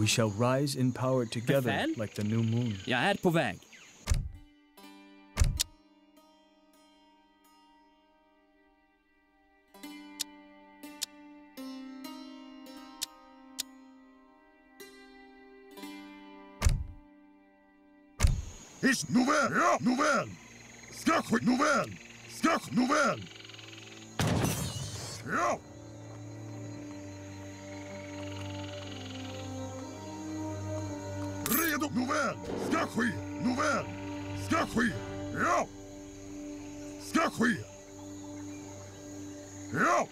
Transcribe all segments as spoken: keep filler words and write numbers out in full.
We shall rise in power together Nouvelle? Like the new moon. Jag är på väg. Ich Nouvelle! Ja, Nouvelle! Skach Nouvelle! Skach Nouvelle! Ja! Redo Nouvelle! Skach Nouvelle! Skach! Ja! Skach! Ja!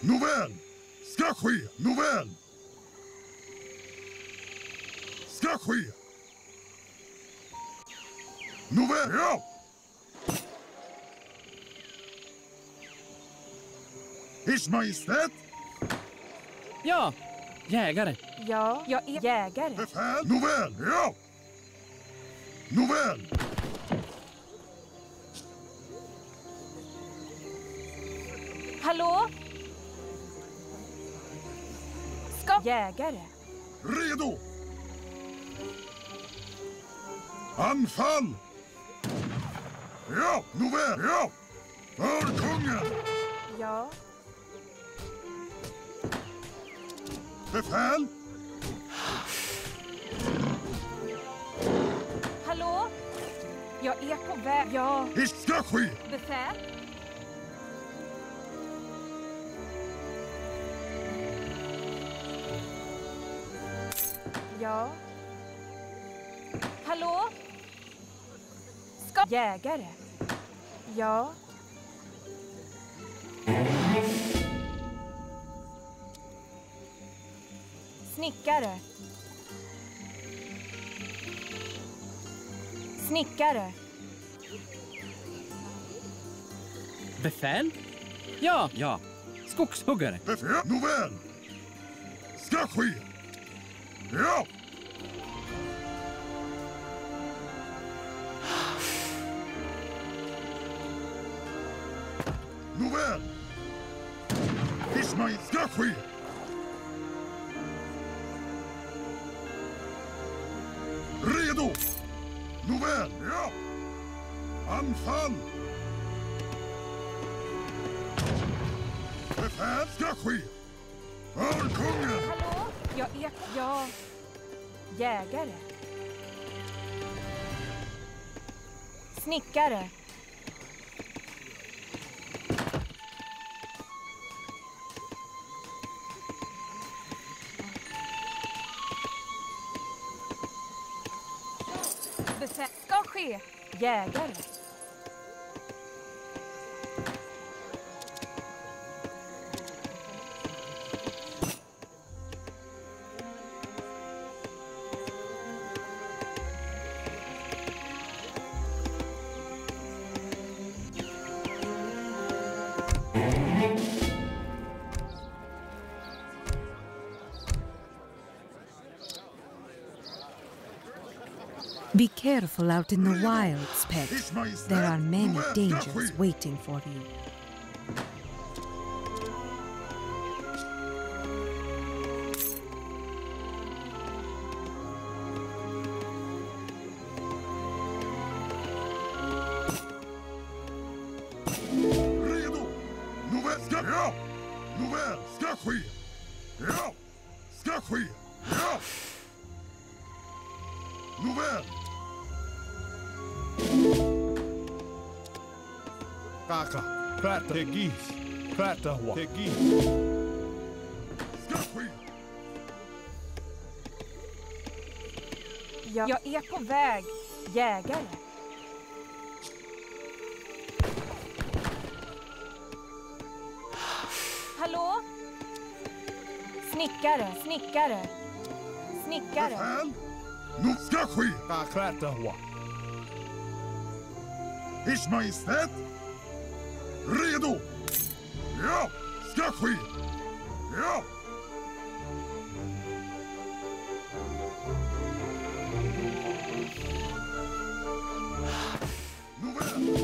Nouvelle! Skach Nouvelle! Nouvelle! Nouvelle! His Majestät! Ja! Jägare! Ja, jag är jägare! Befäl! Nouvelle! Ja! Nouvelle! Hallå? Ska... Jägare! Redo! Anfall! Ja, Nouvelle! Ja! Hör kungen! Ja. Befäl! Hallå? Jag är på väg. Ja. Det ska ske! Befäl! Ja. Hallå? Jägare. Ja. Snickare. Snickare. Befäl? Ja, ja. Skogshuggare. Befäl? Nouvelle. Ska ske. Ja. Nouvelle! Ismail Skahui! Redo! Nouvelle! Ja! Anfall! Befäl Skahui! Hör kungen! Hallå? Jag är... Jag... Jägare. Snickare. Ska ske, jägare. Be careful out in the wilds, pet. There are many dangers waiting for you. Redo! Nouvelle ska ja! Nouvelle ska ske! Ja! Ska ske! Ja! Nouvelle! Kaka, prata, tegi, prata, wa, tegi. Jag, jag är på väg, jägare. Hallå? Snickare, snickare, snickare. Nu ska ske. Kaka, prata, wa. His Majestät. Redo! Ja! Ska ske! Ja! Nouvelle!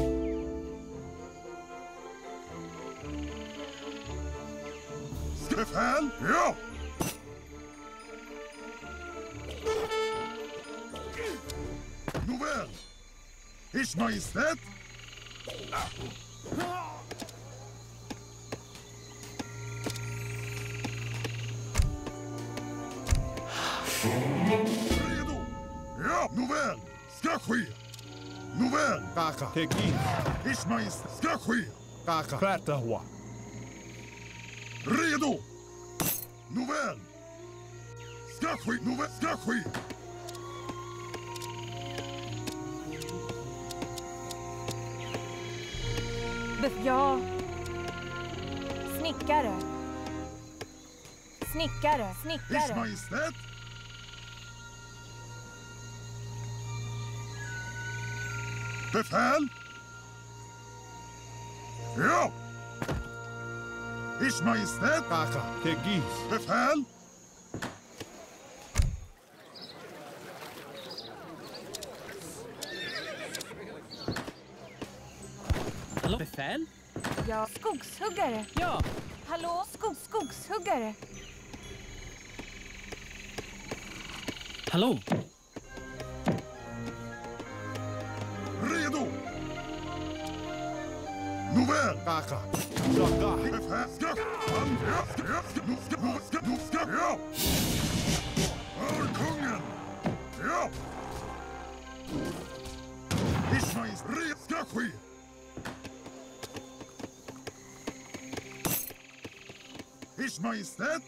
Ska man? Yeah. Nouvelle. Ich Majestät. Redo. Ja, Nouvelle. Skakhui. Nouvelle. Kaka. Teki. Ich Majestät. Skakhui. Kaka. Fatahwa. Redo. Nouvelle. Skakhui. Nouvelle. Skakhui. Ja... Snickare. Snickare. Snickare. His Majestät. Befäl. Ja. His Majestät. Kaka. Tegis. Befäl. Befäl? Ja, skogshuggare. Ja. Hallå, skog, skogshuggare. Hallå. Redo. Nouvelle. Kaka. Kaka. Befäl. Skak. Nu ska, nu ska, nu ska. Ja. Över kungen. Ja. Ismails red ska ske. His Majestät!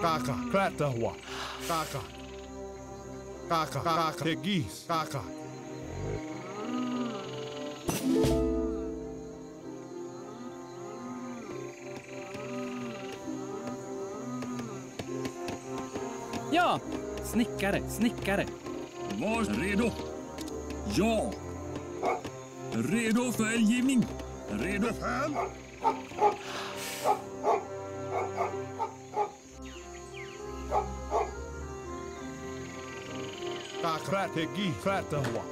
Kaka, Kratahua, Kaka, Kaka, Kaka, Tegis, Kaka. Ja, snickare, snickare. Var redo. Ja. Redo för givning. Redo. Befäl. Ta strategi färtahua.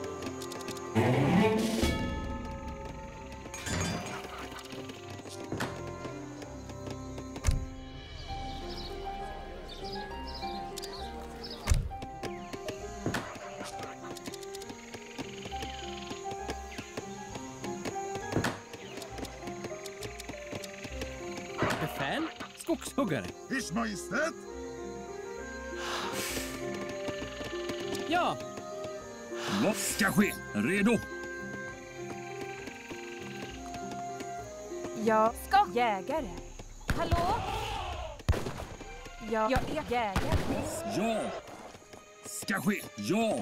Skogshuggare. His Majestät! Ja! Vad ska ske? Redo! Jag ska jägare. Hallå? Ja, jag är jägare. Ja! Ska ske! Ja!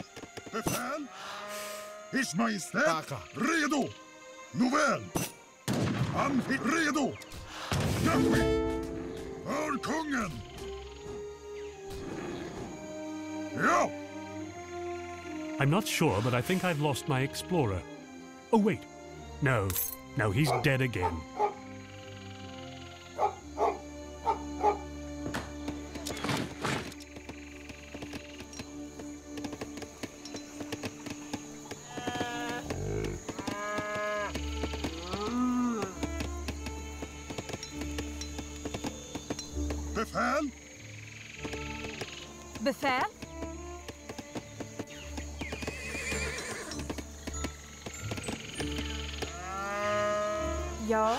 Befäl! His Majestät! Kaka. Redo! Nouvelle! Han är redo! Ska ske! Hör kungen! Ja! I'm not sure, but I think I've lost my explorer. Oh, wait. No. No, he's dead again. Befäl? Befäl? Ja.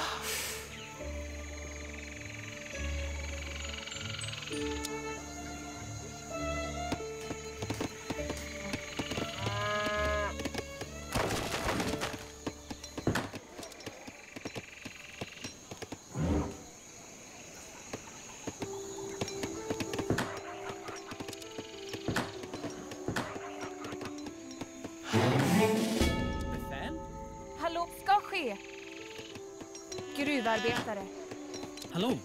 Gruvarbetare. Hallå.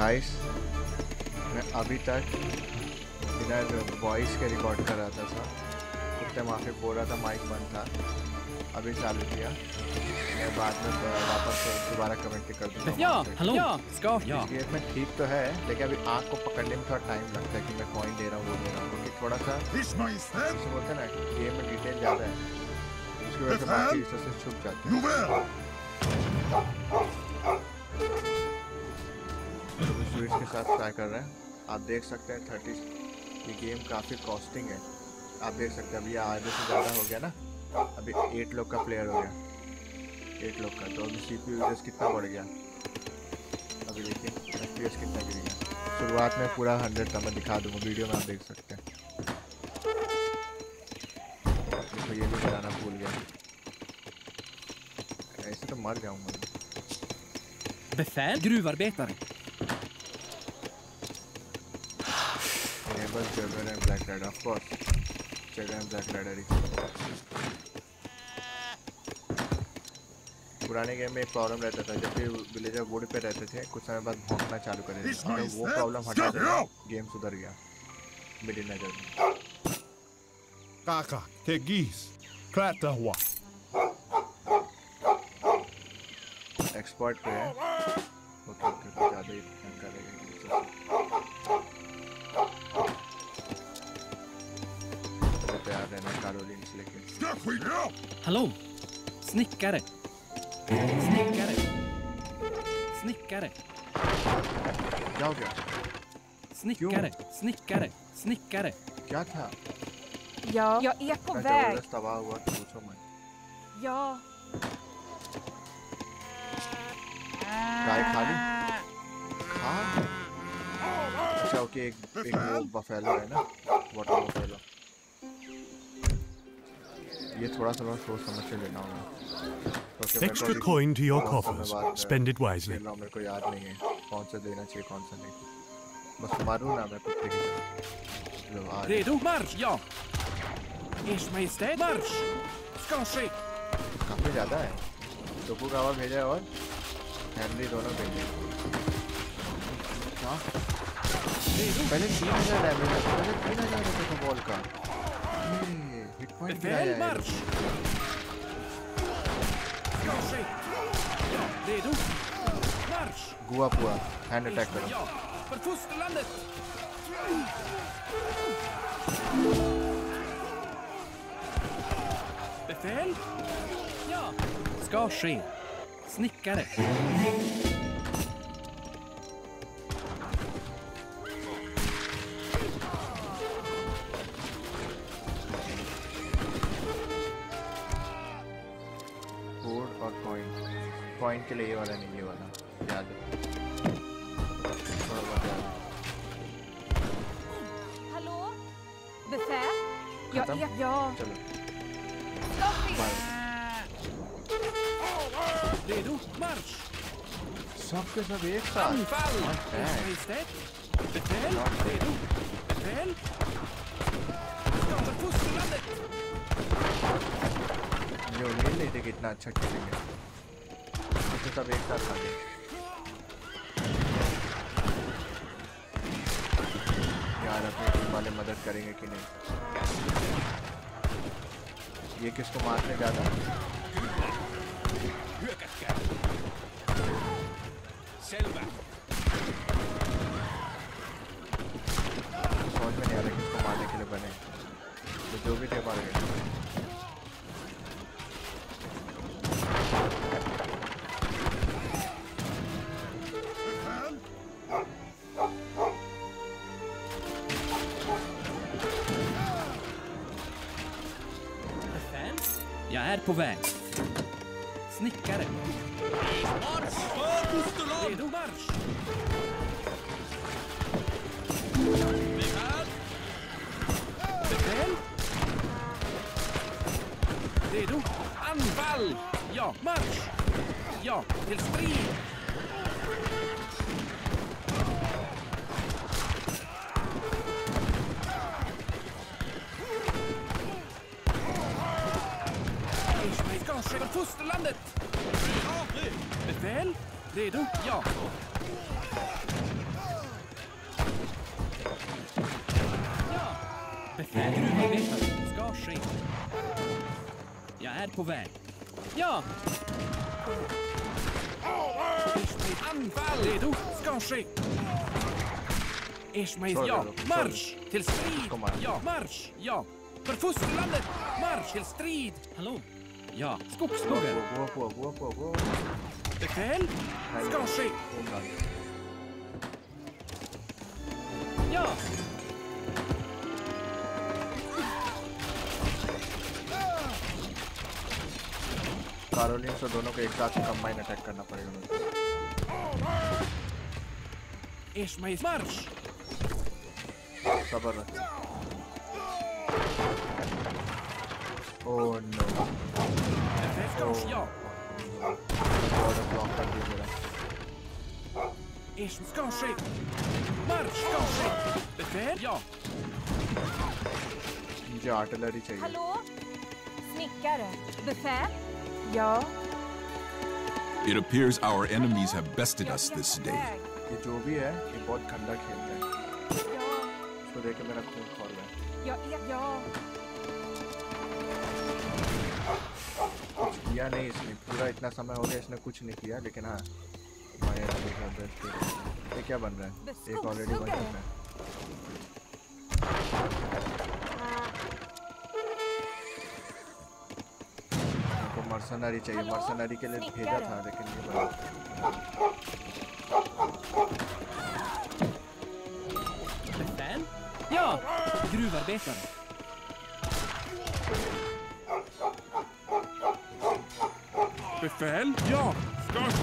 Guys मैं अभी तक बिना voice के record कर रहा था साहब, उतने माफी बोल रहा था, माइक बंद था, अभी चालू किया। मैं बाद में वापस दोबारा कमेंट कर दूँगा। हेलो ये मैं ठीक तो है, लेकिन अभी आँख को पकड़ने में थोड़ा टाइम लगता है कि मैं कॉइन दे रहा हूँ वो दे रहा हूँ, क्योंकि थोड़ा सा जैसे बोलते हैं ना गेम में डिटेल ज़्यादा है, उसकी वजह से बाकी इस तरह से छुप जाते हैं। स्विच के साथ ट्राई कर रहे हैं, आप देख सकते हैं थर्टी ये गेम काफ़ी कॉस्टिंग है, आप देख सकते हैं। अभी आधे से ज़्यादा हो गया ना, अभी एट लोग का प्लेयर हो गया, एट लोग का, तो अभी सी पी यू कितना बढ़ गया, अभी देखिए एफ पी एस कितना गिर गया। शुरुआत में पूरा हंड्रेड था, मैं दिखा दूँगा वीडियो में, आप देख सकते हैं। तो ये भी कराना भूल गया, ऐसे तो मर जाऊँगा। बस Jagan and black rider, of course Jagan and black rider ही। पुराने गेम में एक प्रॉब्लम रहता था, जब भी विलेजर वुड पे रहते थे कुछ समय बाद भौंकना चालू कर देते थे, तो वो प्रॉब्लम हटा दिया, गेम सुधर गया मेरी नजर में। काका तेगीस क्लाटा हुआ एक्सपर्ट पे है, ओके ओके ज्यादा ही करेगा लेकिन। हेलो स्निकर स्निकर स्निकर क्या हो गया? स्निकर स्निकर स्निकर क्या था? Ja, jag är på väg. Ja. Kaj Khali? Khali? अच्छा ओके, एक वो बफेलो है ना, वाटर बफेलो, ये थोड़ा सा सोच समझ के लेना होगा। Extra coin to your coffers, spend it wisely. मेरे को याद नहीं है कौन सा देना चाहिए कौन सा नहीं, बस मारू ना मैं कुत्ते की तरह। दे दो मार्च या इस महीने मार्च स्कॉशी काफी ज्यादा है, दोपहर का आवाज भेजा और हैंडली दोनों भेजे। हाँ पहले तीन हजार डैमेज, पहले तीन हजार रुपये का बॉल का Befehl Marsch! Skoshi! Dedu! Marsch! Gua Pua, hand attack karo. Ja, per Fuß landet! Befehl? Ja! Skoshi! Snickare! Point के लिए ये वाला नहीं, ये वाला याद हेलो या या या चलो दे दो मार्च सब के सब एक साथ दे दो बेल जो ले लेते कितना अच्छा खेलेंगे सब एक साथ खा गए। यार अपने टीम वाले मदद करेंगे कि नहीं? ये किसको मारने जा रहा है? समझ में नहीं आ रहा किसको मारने के लिए बने, तो जो भी थे मार गए। Povang snickare marsch för pistolen redo marsch befäl befäl redo anfall ja marsch ja till strid Fosterlandet! Befäl! Redo? Ja! Befäl du ska ske. Jag är på väg. Ja! Anfall! Redo, ska ske. Eschmeiss, ja! Marsch! Till strid! Ja! Marsch! Ja! För fosterlandet! Marsch! Till strid! Hallå? Ja, skogsbogen! Befäl! Ska ske! Ja! Karolin से दोनों को एक साथ combine attack करना पड़ेगा। इसमें मार्च। सबर। Oh no. Border block कर दिया मेरा। इसमें कांशी। मार्च कांशी। बेफेर या। मुझे आर्टिलरी चाहिए। हेलो। स्निकर। बेफेर? Yo. It appears our enemies have bested us this day. Mercenary चाहिए मर्सनरी के लिए भेजा था लेकिन ये बड़ा या gruvarbetare befäl ja skott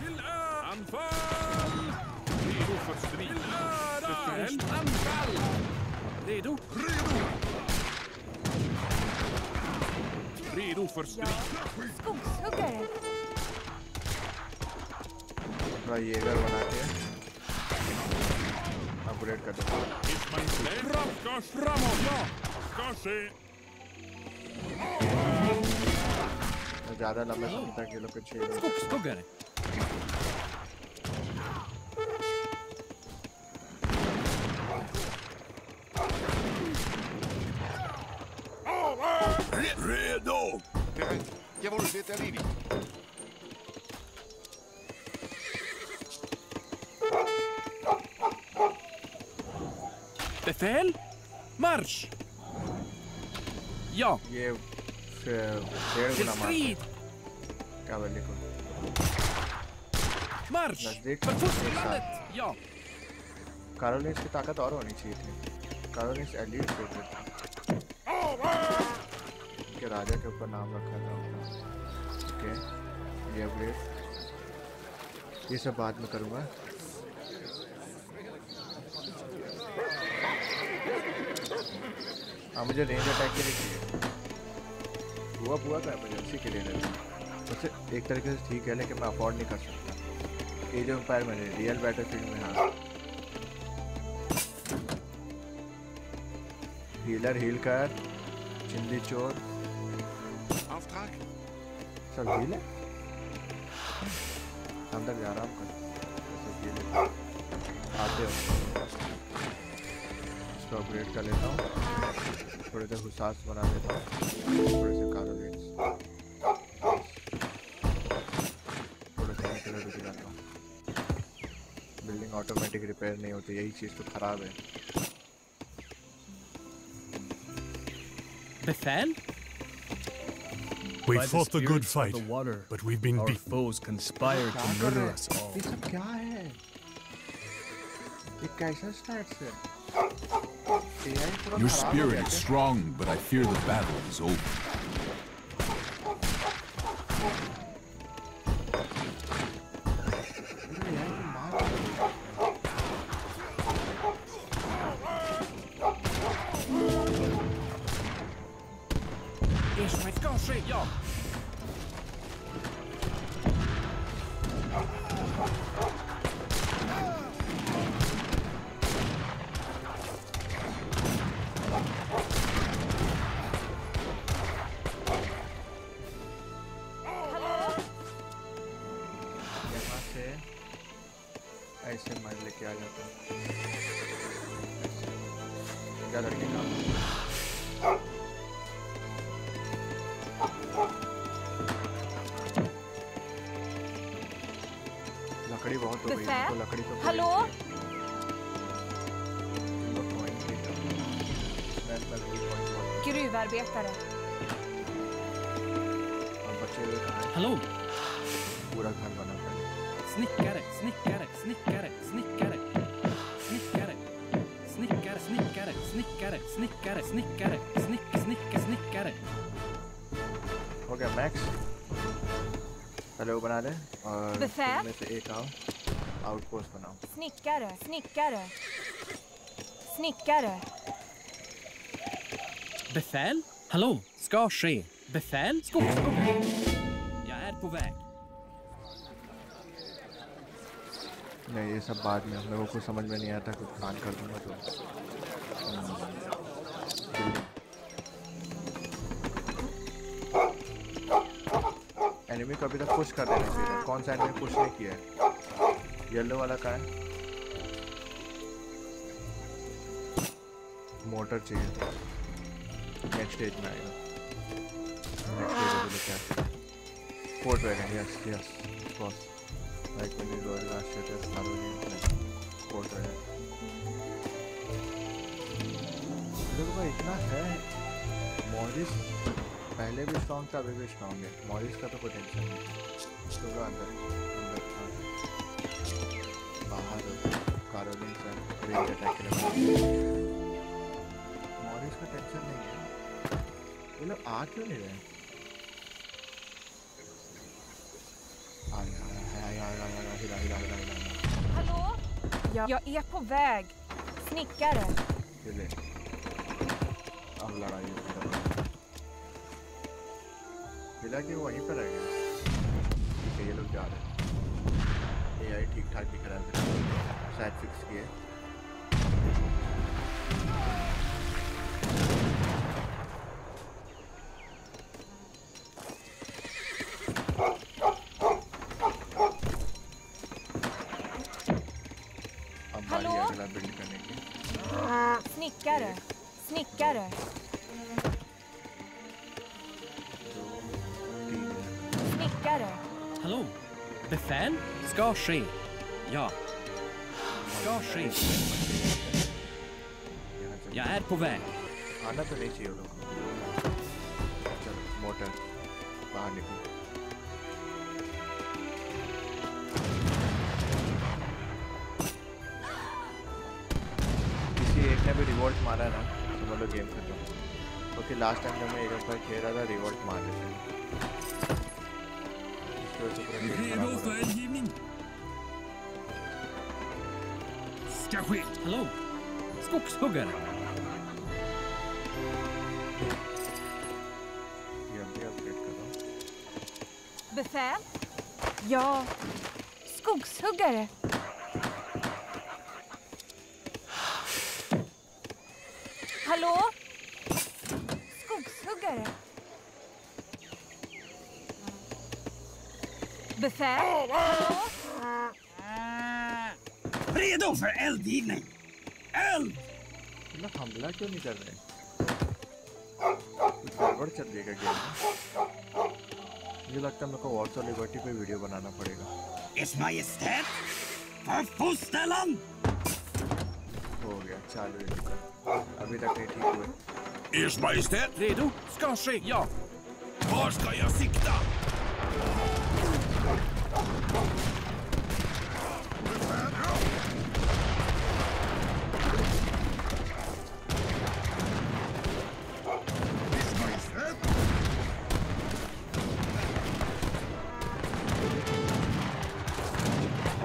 till anfall redo för strid befäl anfall redo redo Redo för strid. Skogshuggare. Bra jägare बनाते हैं. Upgrade करते हैं. Bra framåt. Ja. Ska se. ज़्यादा लंबे समय तक ये लोग के छेद. Skogshuggare. Redo! Diavolo, siete arrivi! Befäl? Marsch! Ja! Jag till strid! Marsch! Förfustig landet! Ja! Karolins takat har hon inte. Karolins elit. के राजा के ऊपर नाम रखा था ओके ये अपडेट ये सब बाद में करूंगा हाँ मुझे रेंज अटैक के लिए हुआ हुआ था इमरजेंसी के लिए वैसे एक तरीके से ठीक है लेकिन मैं अफोर्ड नहीं कर सकता एज ऑफ एम्पायर मैंने रियल बैटलफील्ड में हाँ हीलर हील कर चिंदी चोर Auftrag? Soll Hile? Ander Jaram kann. Soll Hile. Aate ho. Stop upgrade कर लेता हूँ. थोड़े से हुसास बना लेता हूँ. थोड़े से कारोलेट्स. थोड़े से निकले रुक जाता हूँ. Building automatic repair नहीं होती. यही चीज़ तो खराब है. Befell? We fought the good fight, but we've been beaten. Our foes conspired to murder us all. This is what it is. This Your spirit is strong, but I fear the battle is over. together again. लकड़ी बहुत हो गई है तो लकड़ी तो hello Berättare. Hallå! Snickare, snickare, snickare, snickare, snickare, snickare, snickare, snickare, snickare, snickare, snick, snick, snickare. Okej, Max. Hallå, bana det. Befäl. Outpost bana. Snickare, snickare, snickare. Befäl? Hallå? Ska ske. Befäl? Skogsbom. Jag är på väg. Nej, det är så बाद में हम लोगों को समझ में नहीं आता कुछ प्लान कर दूंगा तो एनिमी को अभी तक पुश कर देना चाहिए कौन सा एनिमी पुश नहीं किया है येलो वाला का है मोटर चाहिए Next stage में आएगा. Next stage में क्या? Fort wagon, yes, yes, of course. Like when you go to last stage, it's not only fort wagon. देखो भाई इतना है. Morris पहले भी strong था, अभी भी strong है. Morris का तो कोई tension नहीं. लोग अंदर, अंदर था. बाहर Caroline से break attack करने. Morris का tension नहीं है. ये लोग आ क्यों नहीं रहे? आ यार, आ यार, आ यार, हिला हिला हिला हिला. Hello? Jag är på väg. Snickare. चले. अब लड़ाई होगी. हिला के वहीं पर रह गए. ये लोग जा रहे. A I ठीक ठाक दिख रहा है. शायद फिक्स किए. Snickare. Snickare. Hallå. Befäl? Ska ske. Ja. Ska ske. Jag är på väg. Anna på väg till honom. Motor. Bahan nikol. किसी एक ने भी रिवॉल्ट मारा ना. वाला गेम खेल रहा हूं ओके लास्ट टाइम जब मैं एक बार खेल रहा था रिवॉल्ट मार देते हैं क्या हुआ हेलो स्कोक्सबगर ये भी अपडेट कर रहा हूं befäl ja skogshuggare Hallå? Skogshuggare. Befäl. Hallå? Redo för eldgivning. Eld! Hela handlar ju inte där. गड़बड़ चल रही है गेम. मुझे लगता है मेरे को वॉर्स और लिबर्टी पे वीडियो बनाना पड़ेगा. Ers Majestät, förfosterland. हो गया चालू है. अभी तक नहीं ठीक हुए। Ers Majestät redo? Ska ske, ja. Var ska jag sikta?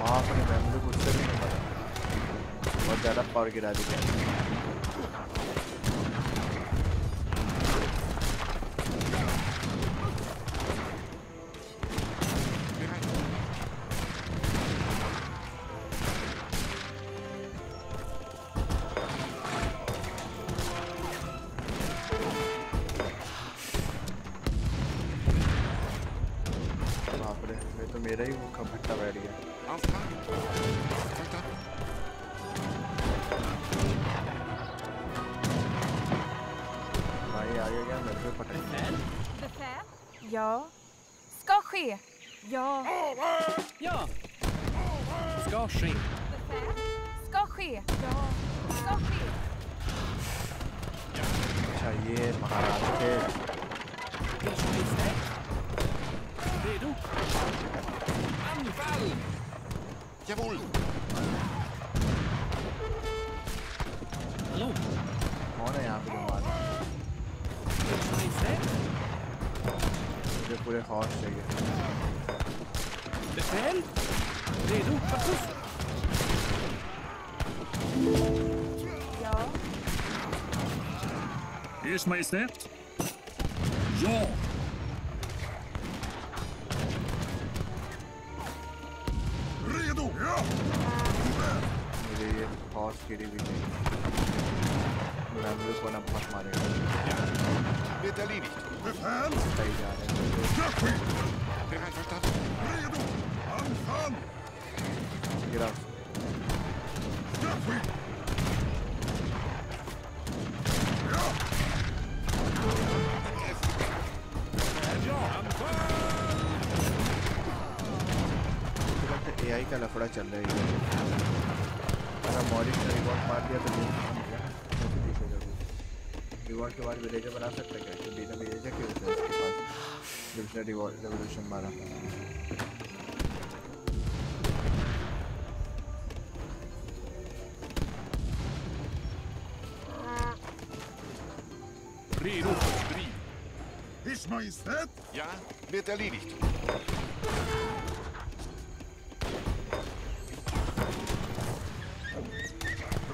बाप रे मैं मुझे कुछ भी नहीं पता। बहुत ज़्यादा पावर गिरा दी है। jägaren eller partiet? Befäl? Befäl? Ja. Ska ske. Ja. Ja. Ska ske. Befäl? Ska ske. Ja. Ska ske. Tjejer, maharate. Redo. Anfall. Jawohl. Hallo. Morgen, ja, bitte mal. Det borde ha tjejer. Befäl? Redo. Pass. Ja. Ers Majestät. Ja. Redo. Ja. Det är pass till dig. Men nu ska man pass med dig. Det är linje. Befäl. Det är förstått. Redo. Anfall. Graf. A I का लफड़ा चल रहा है अगर मॉडिक ने reward मार दिया तो रिवॉर्ड के बाद विलेजर बना सकता है तो बिना विलेजर के उसके पास दूसरा रिवॉर्ड रेवोल्यूशन मारा His Majestät? Ja, wird erledigt.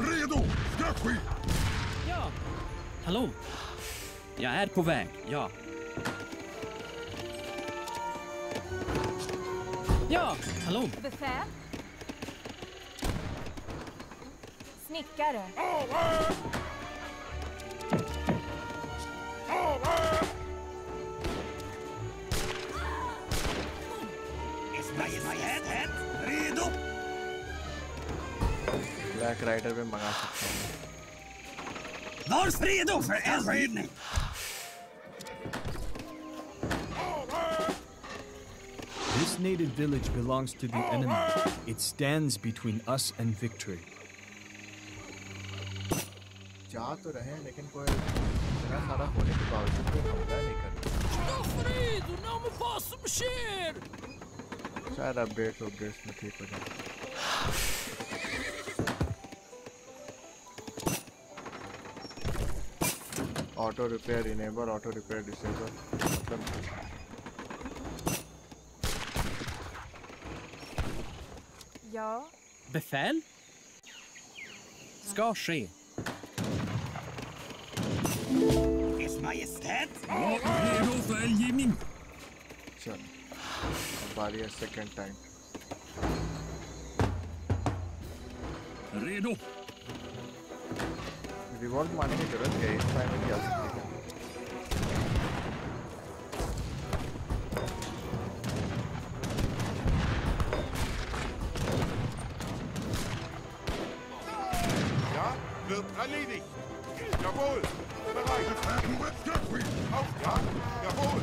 Redo! Ska ske! Ja! Hallå! Jag är på väg, ja. Ja! Hallå! Befäl? Snickare! Over! Over! Black Rider पे मंगा सकते हैं। Var redo för eldning! This native village belongs to the enemy. It stands between us and victory. जा तो रहे हैं लेकिन कोई इतना सारा होने के बावजूद कोई हमला नहीं करता। Nofredo, não me posso mexer. शायद आप बेट लोग गेस्ट में ठीक हो जाएं। Auto repair enable, auto repair disable. Ja. Befäl? Ska ske. Ers Majestät? Ja, redo för eldgivning. Kör. Varje second time. Redo. Revolve मारने की जरूरत है इस टाइम में क्या सकते हैं या wird erledigt jawohl jawohl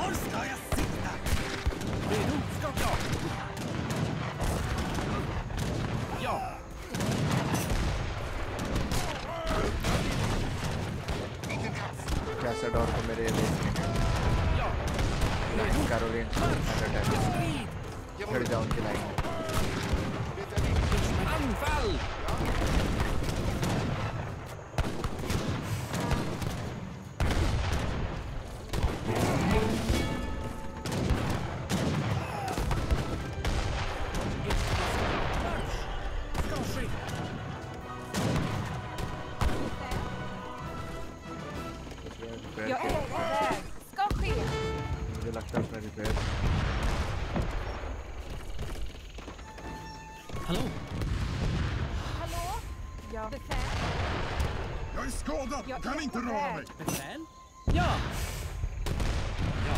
aussteuer signal ja कैसेडोर को मेरे लाइन कारोलिन अटैक डाउन की लाइन अनफल Kan inte röra mig! Befäl? Ja! Ja!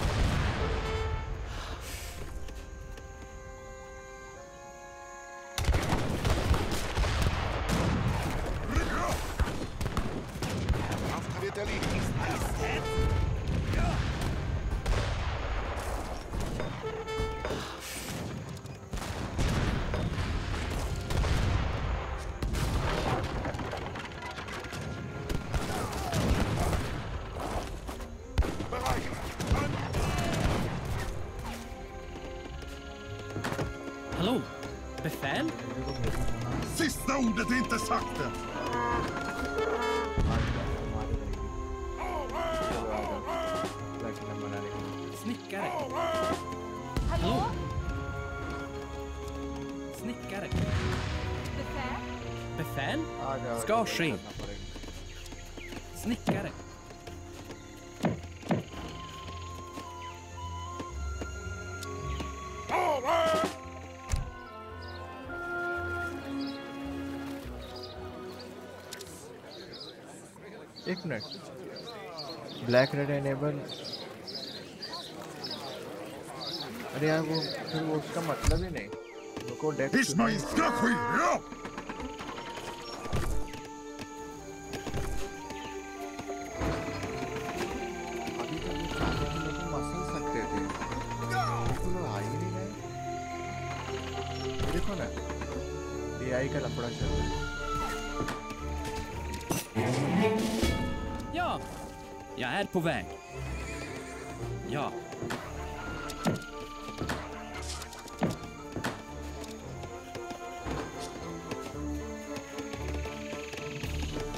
Rygga! Avsluta det livet! Hallå? Befäl? Sista ordet är inte sagt än! Snickare! Hallå? Snickare! Befäl? Befäl? Ska ske! Snickare! Black red enable. अरे यार वो फिर वो उसका मतलब ही नहीं। उनको डेट इसमें क्या हुई है? अभी तो ये चाहते हैं लोग मसल सकते थे। लेकिन वो आई नहीं है। देखो ना, ये आई का लफड़ा चल रहा है। Jag är på väg. Ja.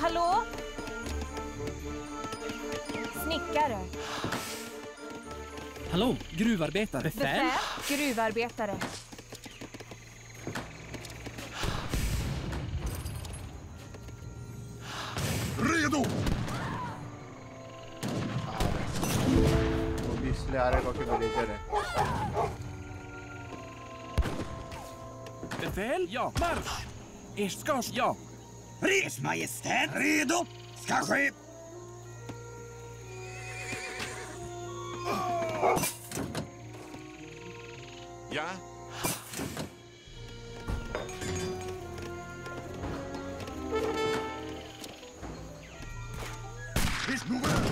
Hallå? Snickare. Hallå, gruvarbetare. Befäl? Befäl? Gruvarbetare. Befäl? Ja! Marsch! Er ska... Ja! Res majestät! Redo! Ska ske! Ja? Visst Nouvelle!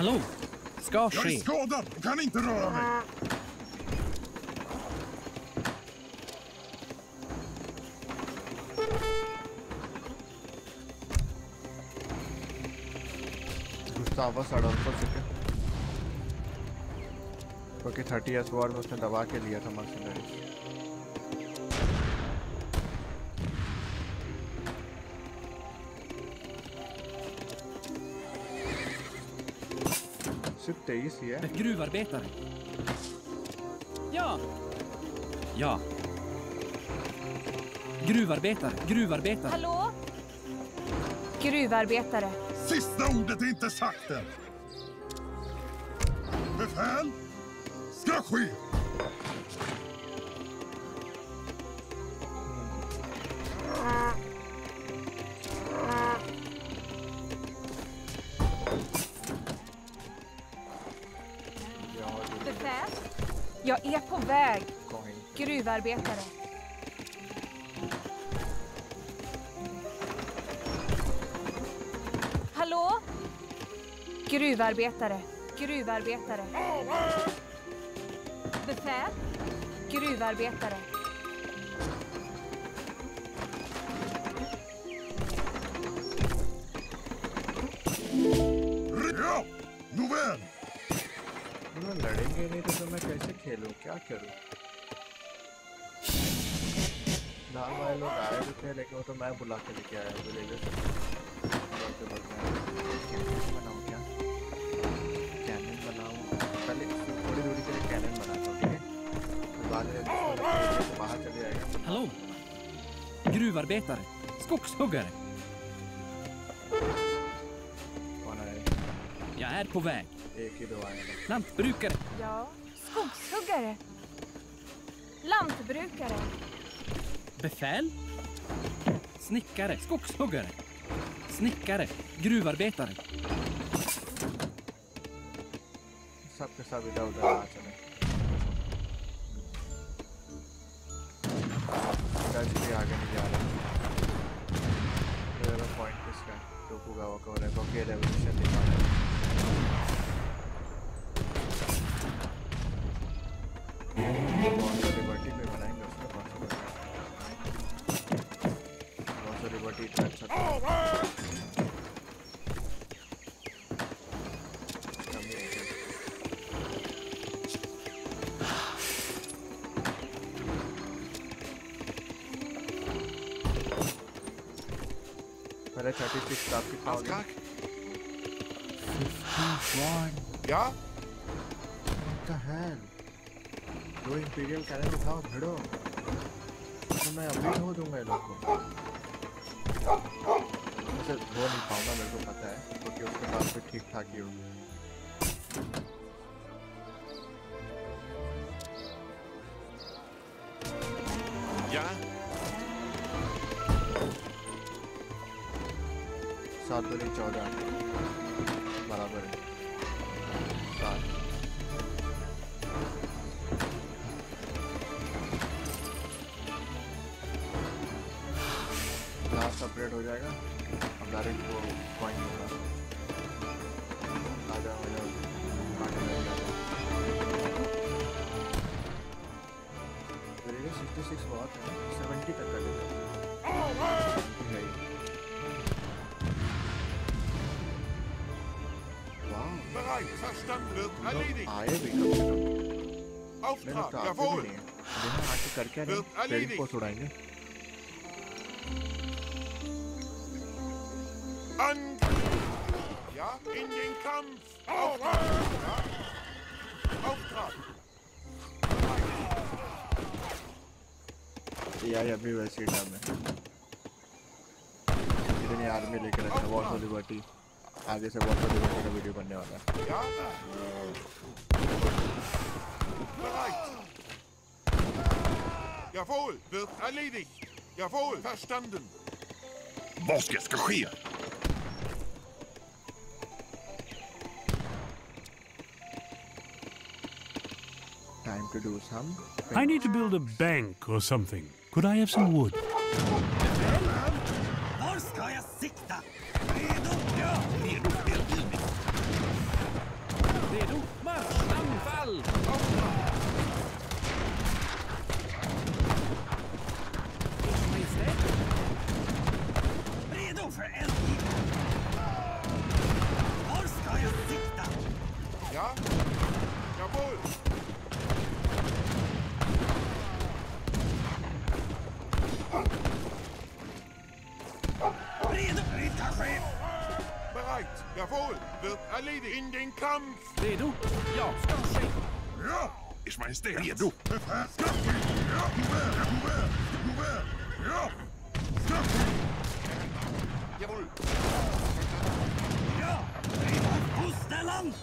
Hallå, ska ske. Jag är skadad och kan inte röra mig. Gustavus Adolphus क्योंकि thirtieth war में उसने दबा के लिया था Mercedes. Gruvarbetare. Ja. Ja. Gruvarbetare. Gruvarbetare. Hallå? Gruvarbetare. Sista ordet är inte sagt än. Befäl. Ska ske. Jag är på väg. Gruvarbetare. Hallå? Gruvarbetare. Gruvarbetare. Befäl? Gruvarbetare. Ja! Nouvelle! Lärde inte ni det som jag kan se kelo? Vad gör du? भाई लोग आए थे लेकिन वो तो मैं बुला के लेके आया हूँ विलेजर्स कैनन बनाऊँ क्या कैनन बनाऊँ पहले थोड़ी दूरी के लिए कैनन बनाता हूँ ठीक है बाद में बाहर चले जाएगा। Hello gruvarbetare, skogshuggare. Jag är på väg. Lantbrukare. Ja, skogshuggare. Lantbrukare. Befäl. Snickare, skogshuggare. Snickare, gruvarbetare. Sabke sabi dauda. इसके आगे नहीं जा रहा मेरा पॉइंट किसका टोकुगावा का और ओके रेवोल्यूशन दिखा रहा है बहुत सारी बटी पे बनाएंगे उसमें बहुत सारी बटी इतना अच्छा thirty-six abgefahren. fifty-one. Ja? What the hell? Do Imperial Cannon उठाओ भिड़ो। तो मैं अभी हो दूँगा ये लोग को। मुझे वो नहीं पाऊँगा मेरे को पता है क्योंकि उसके पास भी ठीक ठाक ही होंगे। Ja? सात बजे चौदह बराबर है सात लास्ट अपडेट हो जाएगा अब डायरेक्ट वो पॉइंट होगा आ जाओ आ जाओ ग्रेड छियासठ बहुत है सत्तर तक कर देगा Auftrag, jawohl! Wird erledigt! An! Ja, in den Kampf! Auftrag! Auftrag! Ja, ja, wir wissen es nicht mehr. Ich bin in der Armee, ich bin in der War of Liberty. आगे से बहुत बड़ी बड़ी का वीडियो बनने वाला है। Jawohl, wird erledigt. Jawohl, verstanden. Was jetzt geschehen? Time to do some. I need to build a bank or something. Could I have some wood? In den Kampf! Redo? Ja, skall ske! Ja! Ich meinst det, redo! Ja! Ja! Jawohl! Ja! Pusteland!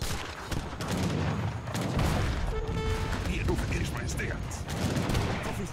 Redo för Ers Majestät! Jawohl!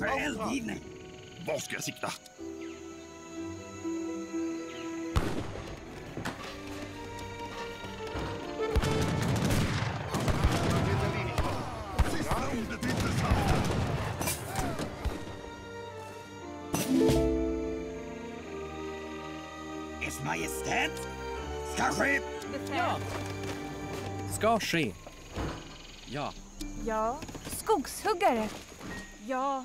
För eldgivning. Vad ska jag sikta? Ers majestät? Ska ske? Ja. Ska ske. Ja. Ja. Skogshuggare. Ja.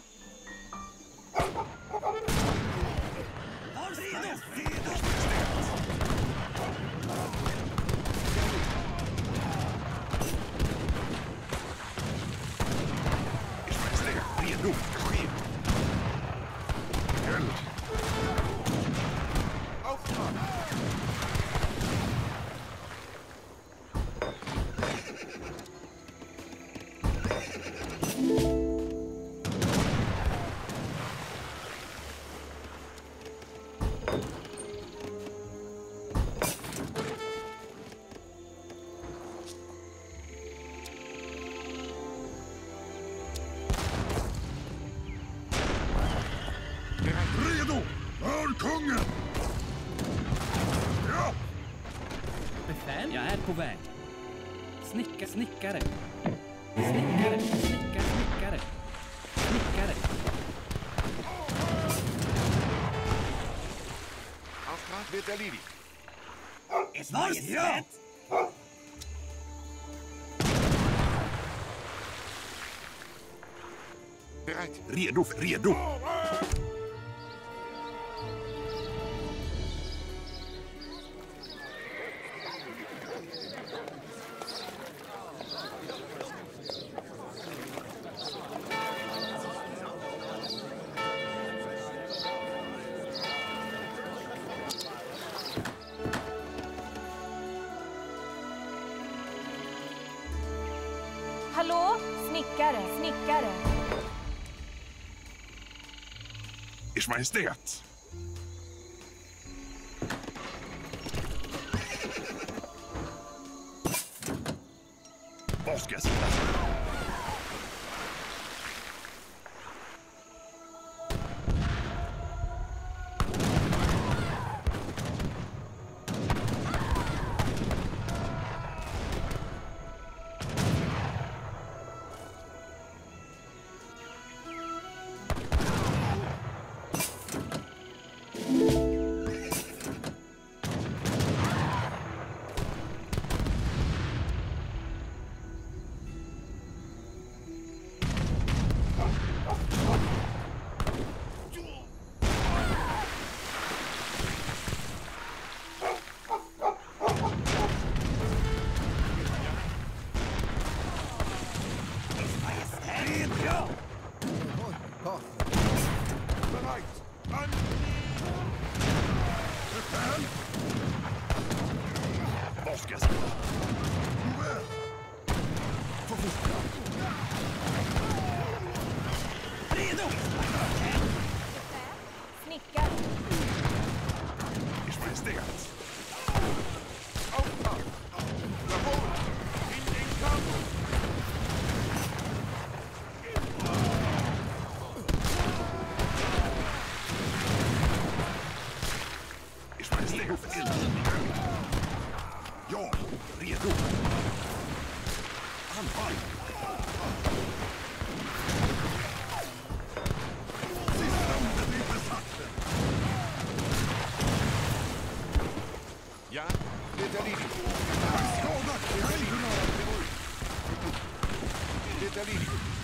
Povang. Snicka, snickare. Snickare, snicka, snickare. Snickare. Auftrag wird erledigt. Es war jetzt nett. Bereit. Redo, redo. Hallå? Snickare, snickare. Ers majestät. Var ska jag sitta?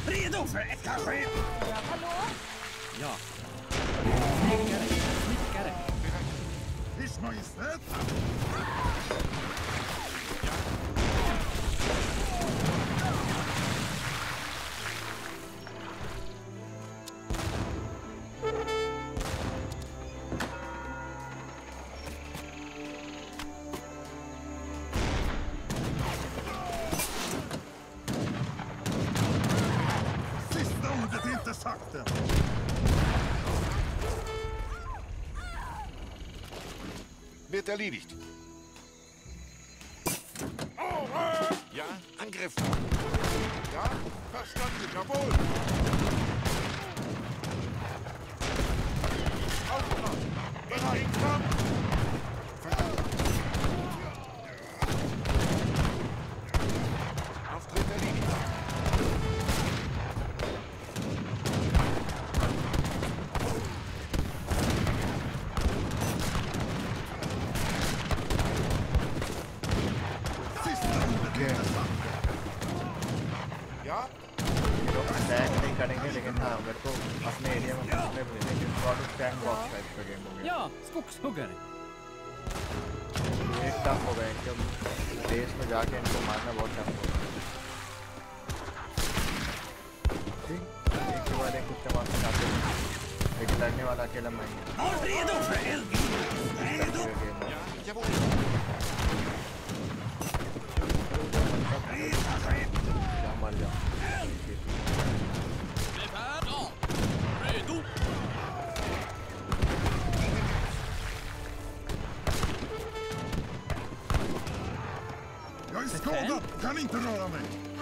Redo för ett kanske! Ja, hallå? Ja. Snickare, snickare. Ers majestät! fuck them. Wird erledigt. Ja, Angriff. Ja, verstanden, jawohl. Auftrag, bereit, Kampf.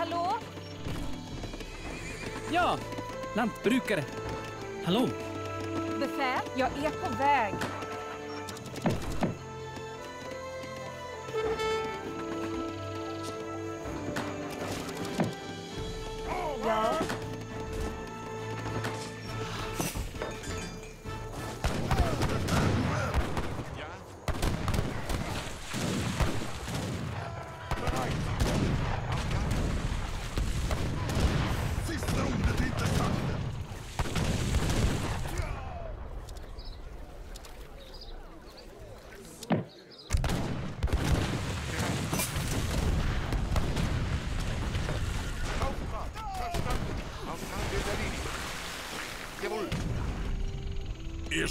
Hallå? Ja, lantbrukare. Hallå? Befäl, jag är på väg. Ja.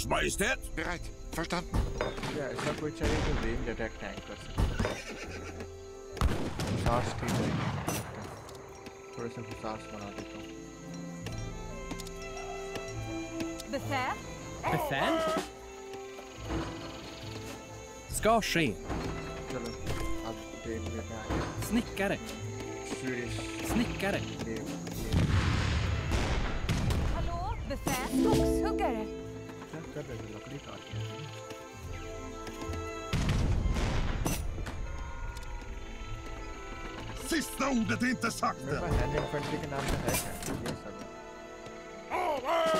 Majestät? Bereit. Verstanden. Ja, ich habe wohl Charlie gesehen, der der Kneipe ist. Sars geht da. Oder ist ein Sars, man hat ihn. Befäl? Befäl? Ska ske. Snickare. Snickare. Hallo? Befäl? Skogshuggare. कर रहे हैं लकड़ी काट रहे हैं Sista ordet är inte sagt än. Vad händer för att vilken namn det här kan bli så här? Over!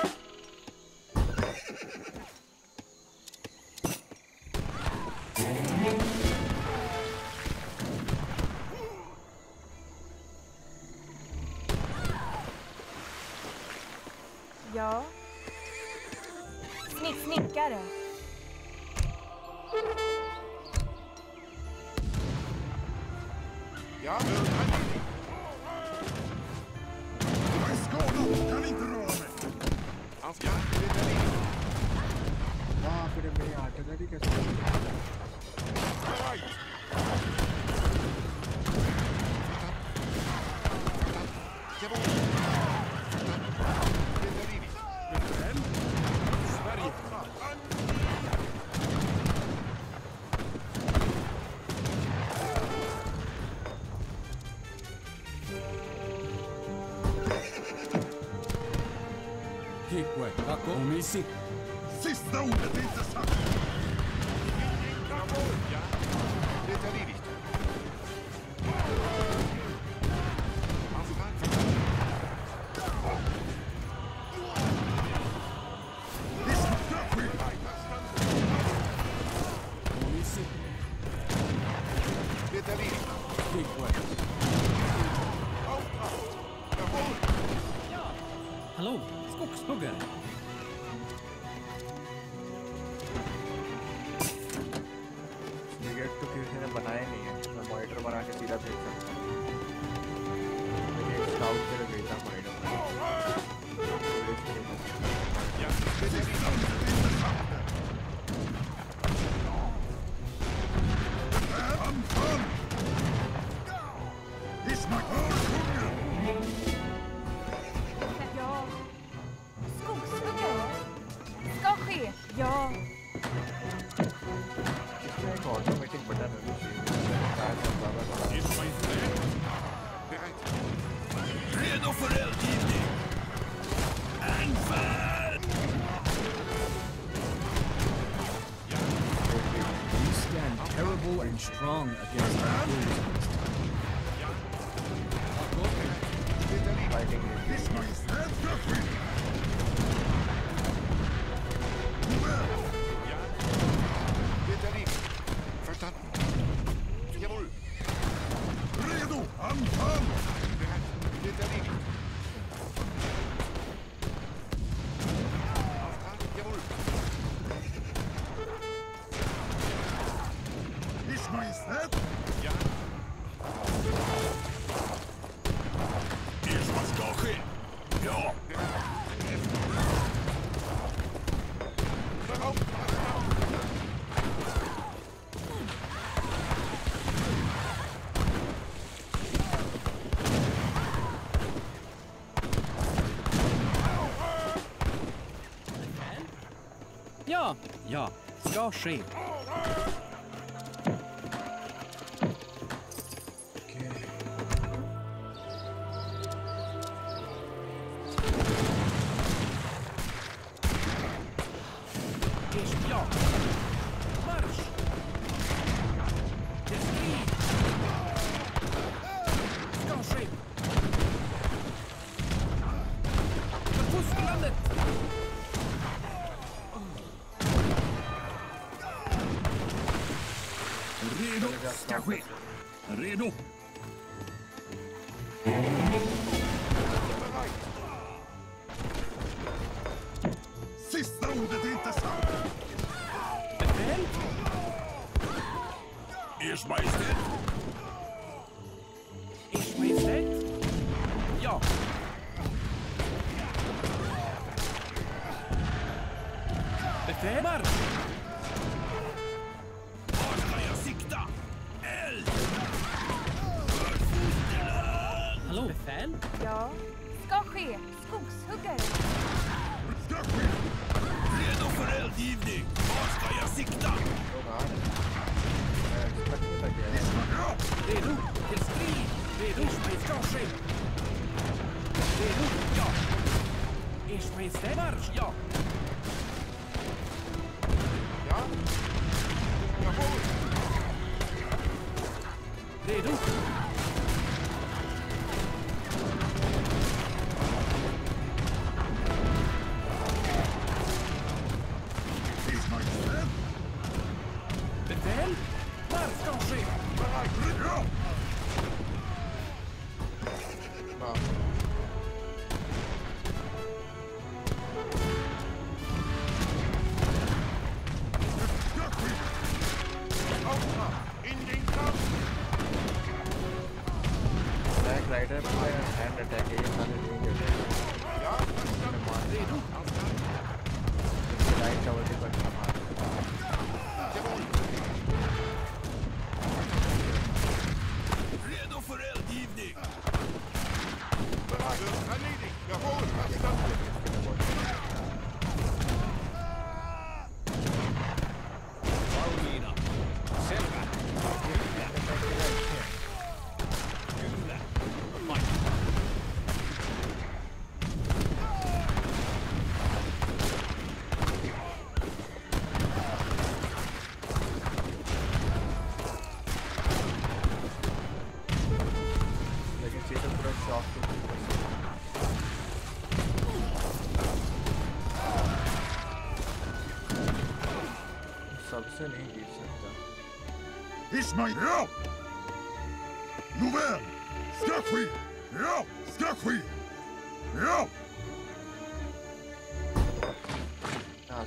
Sista ordet är inte sagt! Det är riktigt. Det är riktigt. Hallå, skogshuggare. Befäl, ja. And strong against the fighting this is Ja, ja, ska ske. Redo! Sista ordet är inte sant! Befäl! Ers majestät! Ers majestät? Ja! Befäl! Marsch! Ja, ska ske. Skogshuggare. Ska ske. Redo för eldgivning. Var ska jag sikta? Redo till strid. Redo till ska ske. Redo, ja. Ich mein Stämmer, ja. Ja. Redo. Ismail! Ja! Nouvelle! Ska ske! Ja! Ska ske! Ja! Jag är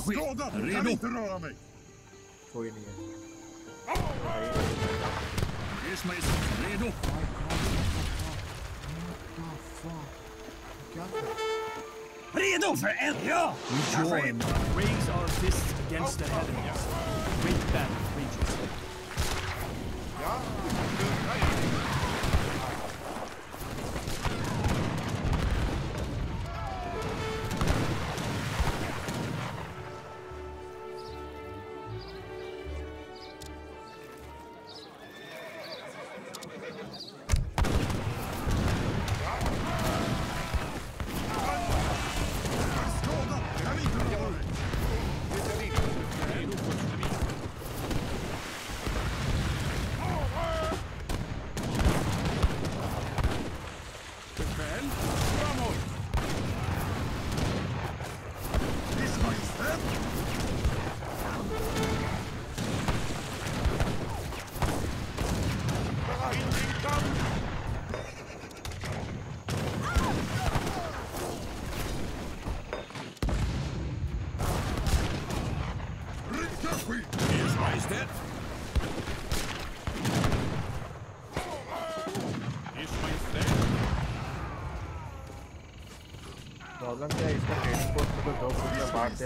skadad! Du kan inte röra mig! Få in igen. Kesmeyiz. Redo. Redo för en... Ja! Raise our fists against the heavens. Great battle rages. Ja.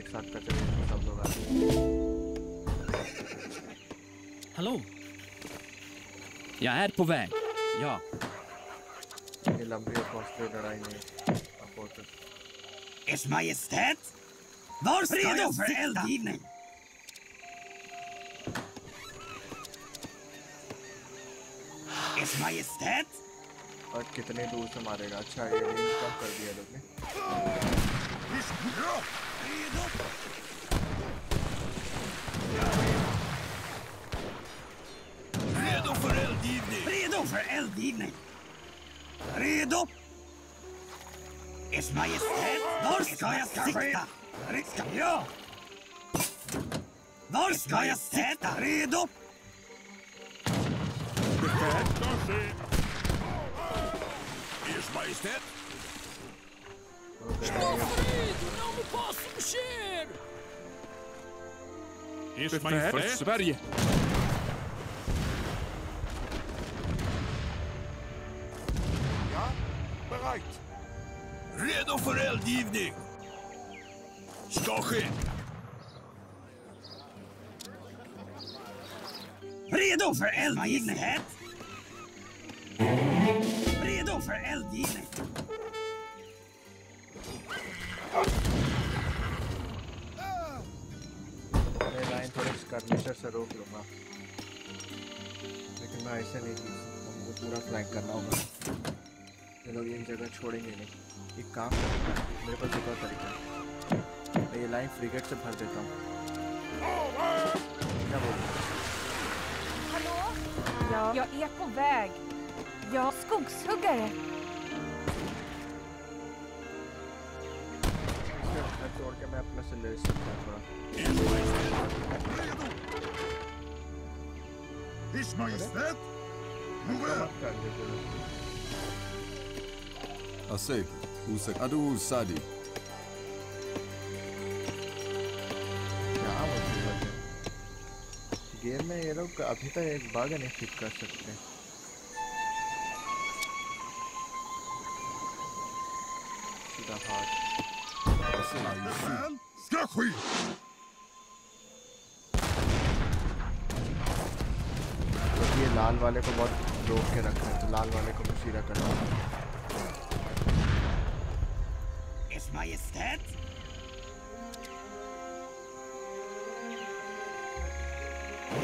एक साथ करते हैं सब लोग आगे Hallå? Jag är på väg. Ja. Ers majestät? Var ska jag sikta? För eldgivning? Ers majestät? Och कितने दूर से मारेगा अच्छा ये इनका कर दिया लोग ने Redo för eldgivning! Redo för eldgivning! Redo! Ers majestät, var ska jag sikta? Redo! Ja! Var ska jag sikta? Redo! Ers majestät! Stå fred! Undra om vad som sker! Ers majestät! För Sverige! Redo för eldgivning! Ska ske! Redo för eldgivning! Redo för eldgivning! मैं line थोड़े skirmisher से रोक लूँगा, लेकिन मैं ऐसे नहीं थी, हमको पूरा फ्लैंक करना होगा। ये लोग इन जगह छोड़ेंगे नहीं। एक काम मेरे पास एक और तरीका है मैं ये लाइन फ्रिगेट से भर देता हूँ क्या बोल hello ja, jag är på väg jag skogshuggare मैं छोड़ के मैं अपने से ले सकता थोड़ा इस मायस्टेट Asik, Usek, Adu, Sadi. क्या बात है? गेम में ये लोग अभी तक एक बार नहीं फिट कर सकते। सीधा हाथ। असल स्कैक्वी। ये लाल वाले को बहुत रोक के रखना है, तो लाल वाले को मुसीरा करना है। Majestät?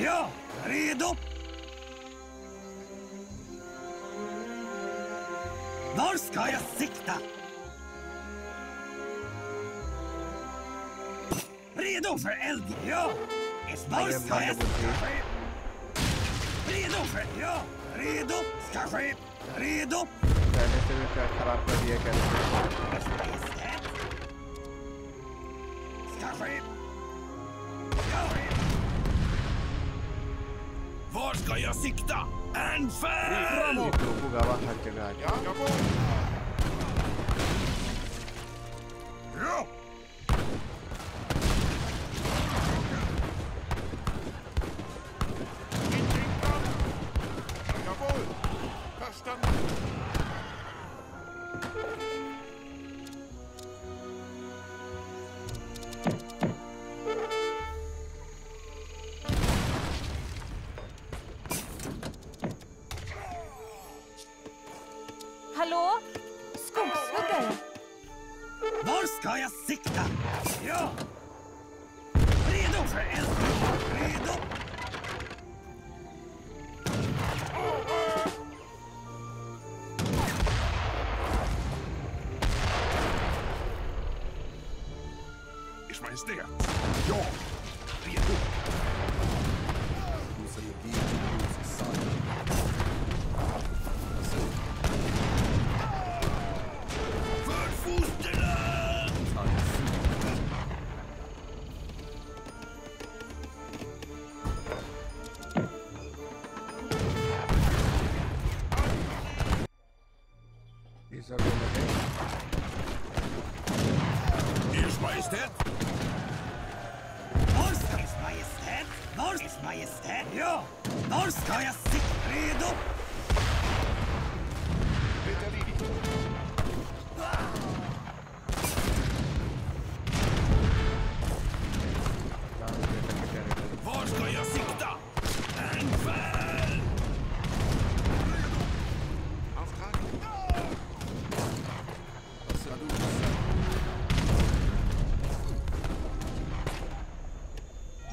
Ja, redo! Var ska jag sikta? Redo för eld! Ja! Var ska jag sikta? Redo för... Ja! Redo! Ska ske! Redo. पहले से भी क्या खराब कर दिया कहते हैं। Var ska jag sikta? Anfall! Framåt! Rå!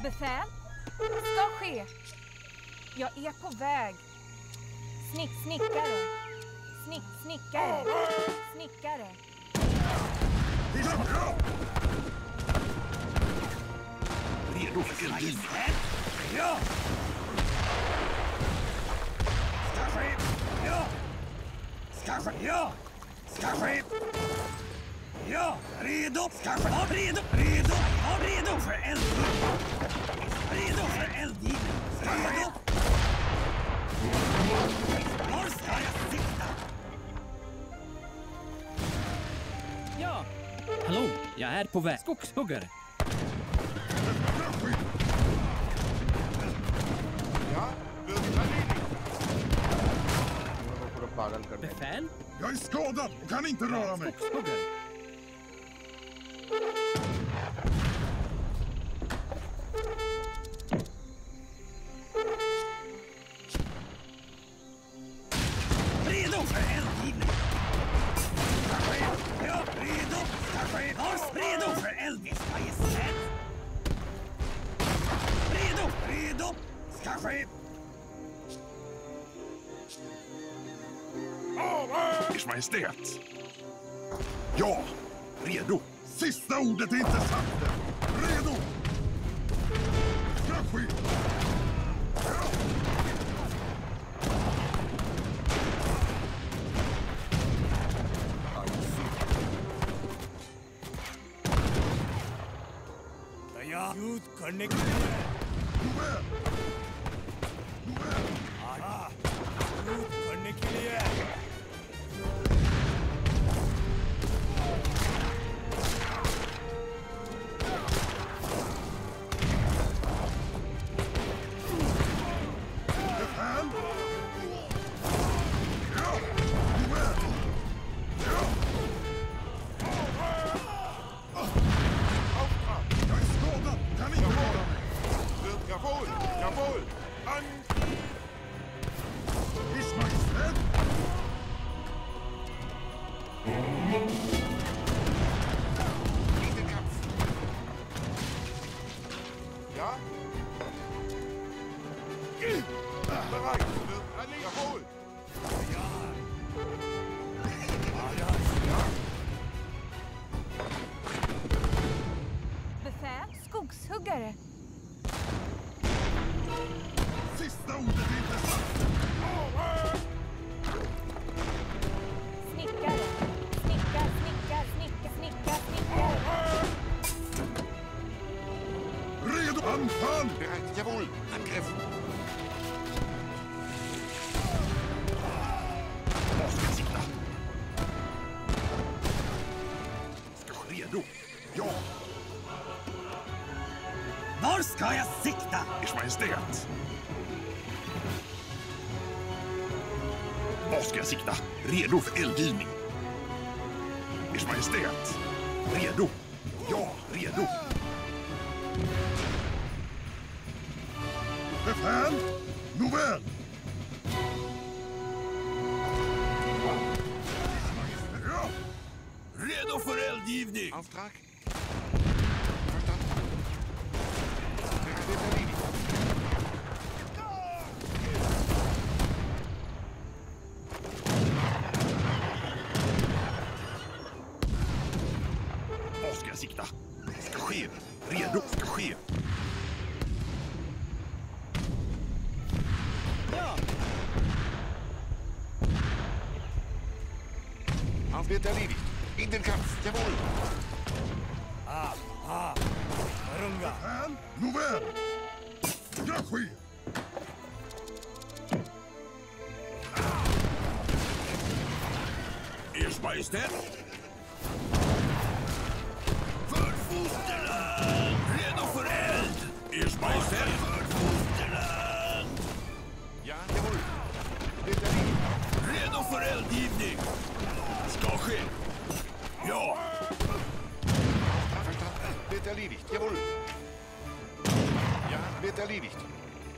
Befäl? Ska ske. Jag är på väg. Snick, snickare. Snick, snickare. Snickare. Redo för elden. Ja! Ska ske. Ja! Ska ske. Ja! Ska ske. Ja! Redo! Ska ske. Ja, redo! Redo! Ja, redo för elden. Redo för eldgivning! Redo! Var ska jag sikta? Ja! Hallå, jag är på väg. Skogshuggare! Befäl? Jag är skadad och kan inte röra mig! Skogshuggare! Ja! Redo! Sista ordet är inte sagt! Redo! Ska ske! Ja! Ljud connected! Nouvelle! Nouvelle! Ah! Ljud connected! Sista ordet är inte sant! Var ska jag sikta? Ich mein Stert. Var ska jag sikta? Redo för eldgivning. Ich mein Stert. Redo. Ja, redo. Befäl. Nouvelle. Redo för eldgivning. Auftrag. Sikta. Ska ske. Redo. Ska ske. Ja. Auf wird erledigt. In den Kampf. Jawohl. Ah, ah. Runga. Nouvelle. Ska ske. Ich weiß nicht. Redo för eld! Ich weiß nicht, för fosterland! Ja, jawohl! Redo för eldgivning! Ska ske! Ja! Verstanden! Wird erledigt! Jawohl! Ja, wird erledigt!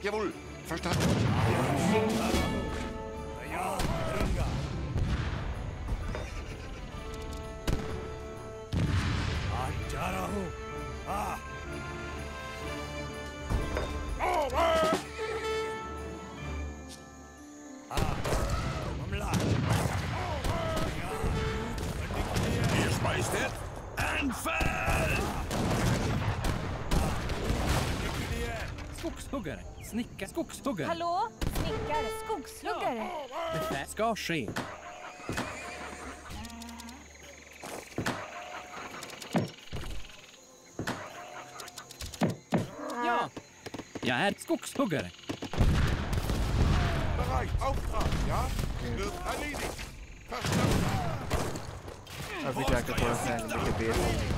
Jawohl! Verstanden! Ja, Runga! Ajarahu! Ah! Oh, man! Ah! I'm locked. Oh, man! Yeah. He spiced it and fell! Skogshuggare. Snickare. Skogshuggare. Hallå? Snickare. Skogshuggare. Det där ska ske. Jag är skogshuggare. Bereit, Auftrag, ja? Wird erledigt. Verstanden. Wieder getroffen, mit Gebet. Verstanden.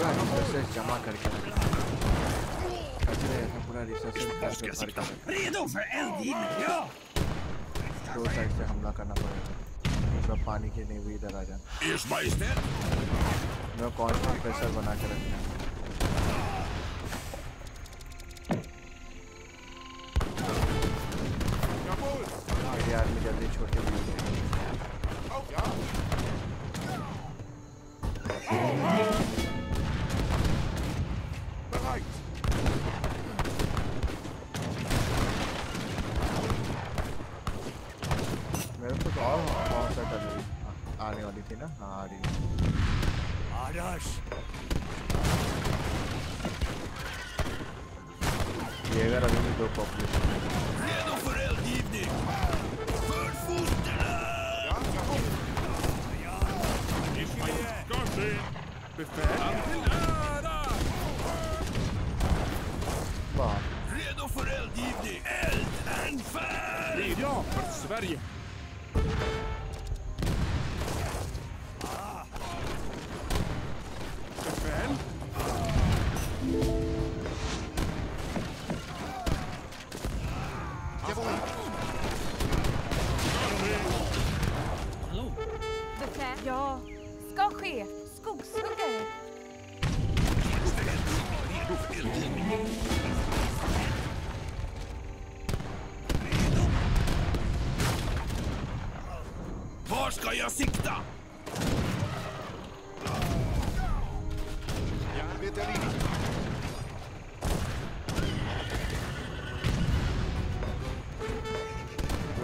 Ja, das ist ja makar. Redo för eldgivning, ja! Då sägs det hamla karna på. Då पानी के नहीं भी इधर आ जान. Is my step. मैं कौन सा pressure बना के रखना है? Jag sikta! Jag vet jag livet.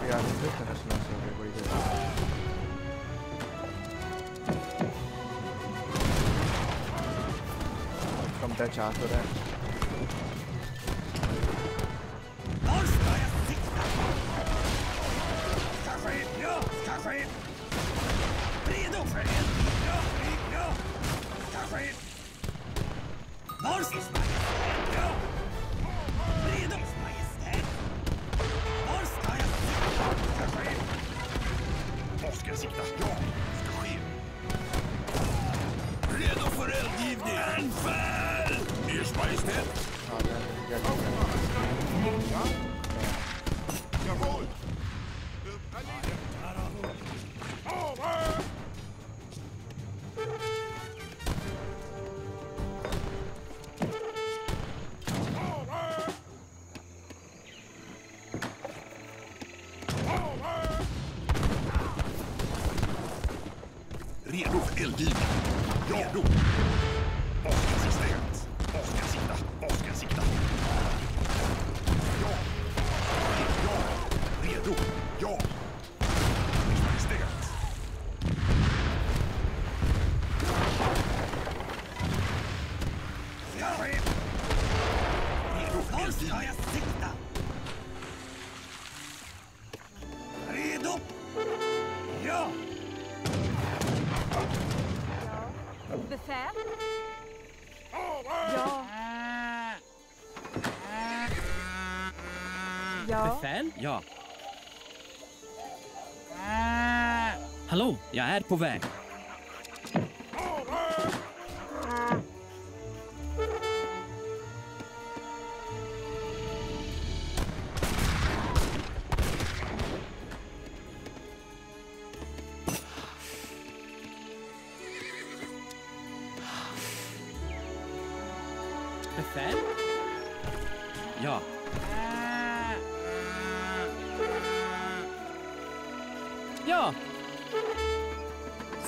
Jag vet inte när som jag går i det. Kom där chato där. Var ska jag sikta? Ja, det ska ske. Nouvelle! Ihr speist hin! Jawohl! Redo för eldgivning. Redo. Avskärsystemet. Avskärsikta. Avskärsikta. Ja. Ja. Redo. Ja. Avskärsystemet. Ja. Redo för eldgivning. Redo. Ja. Befäl? Ja. Ja. Befäl? Ja. Hallå, jag är på väg. Befäl? Ja. Ja.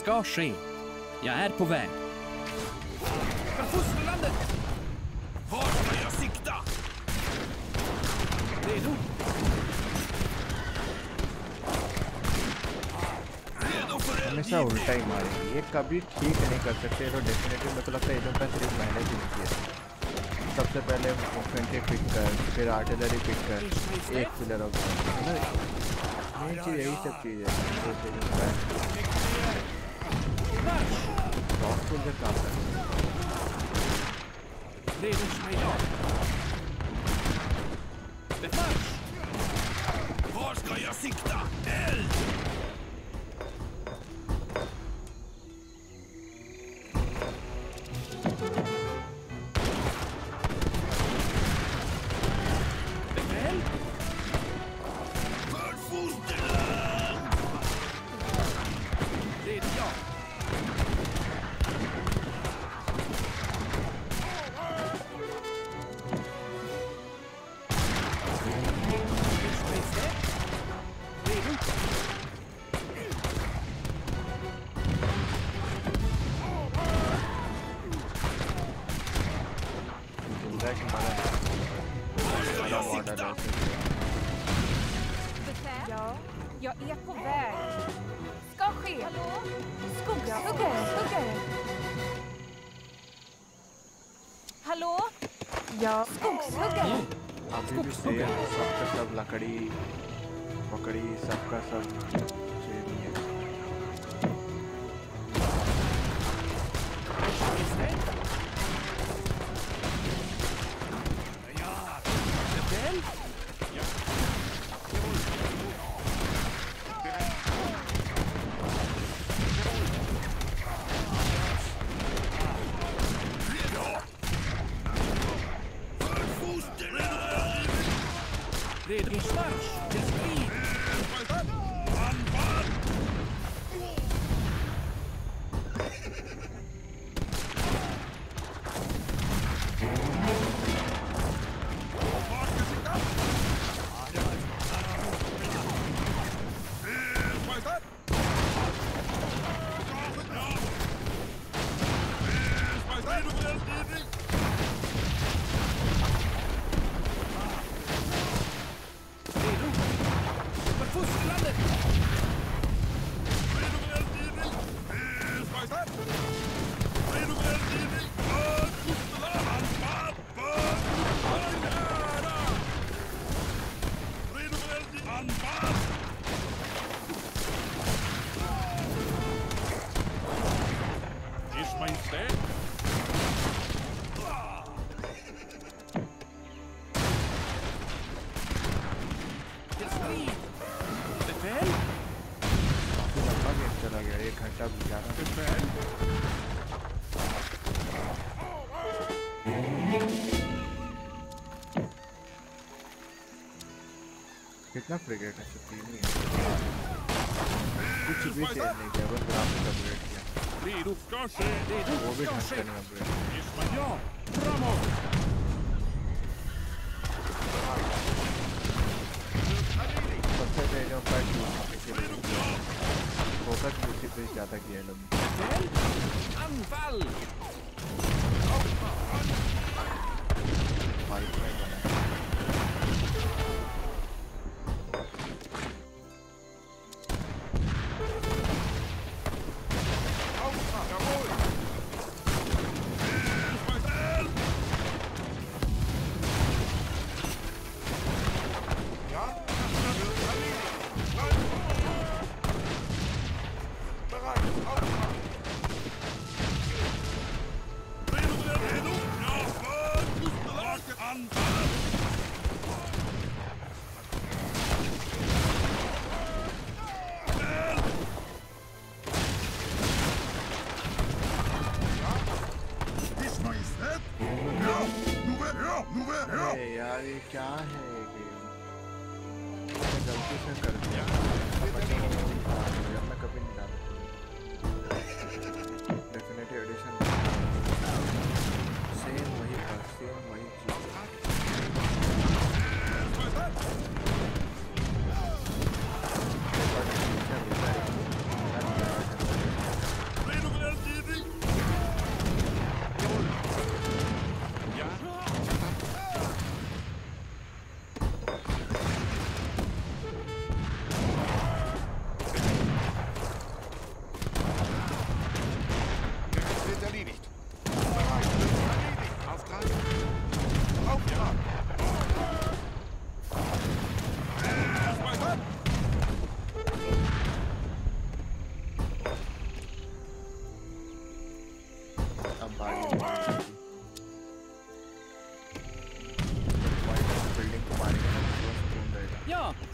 Ska ske. Jag är på väg. För fosterlandet! Var ska jag sikta? Redo. Redo för eldgivning. Hemesa ultayı मारेंगे. ये कभी ठीक नहीं कर सकते और definitely मेरे को लगता है एकदम का सिर्फ मैनेज ही नहीं किया. सबसे पहले मोमेंटे पिक कर, फिर आर्टिलरी पिक कर, एक पिलर ऑफ ना ये चीज यही सब चीज है बहुत कुछ काम करता है let's made of the first first का या सिक्ता एल Ja, jag är på väg. Ska ske. Hallå? Skugga, skugga, skugga. Hallå? Ja, skogshugga. Skogshugga. Sabka sab lakadi, bakadi, sabka sab cheniye. Befäl! कितना अपग्रेड है तीन ही है कुछ भी चेंज नहीं किया बस ग्राफिक अपग्रेड किया वो भी ढंग से नहीं अपग्रेड जो पर फोकस उसी पे ज्यादा किया है लोग फाइट में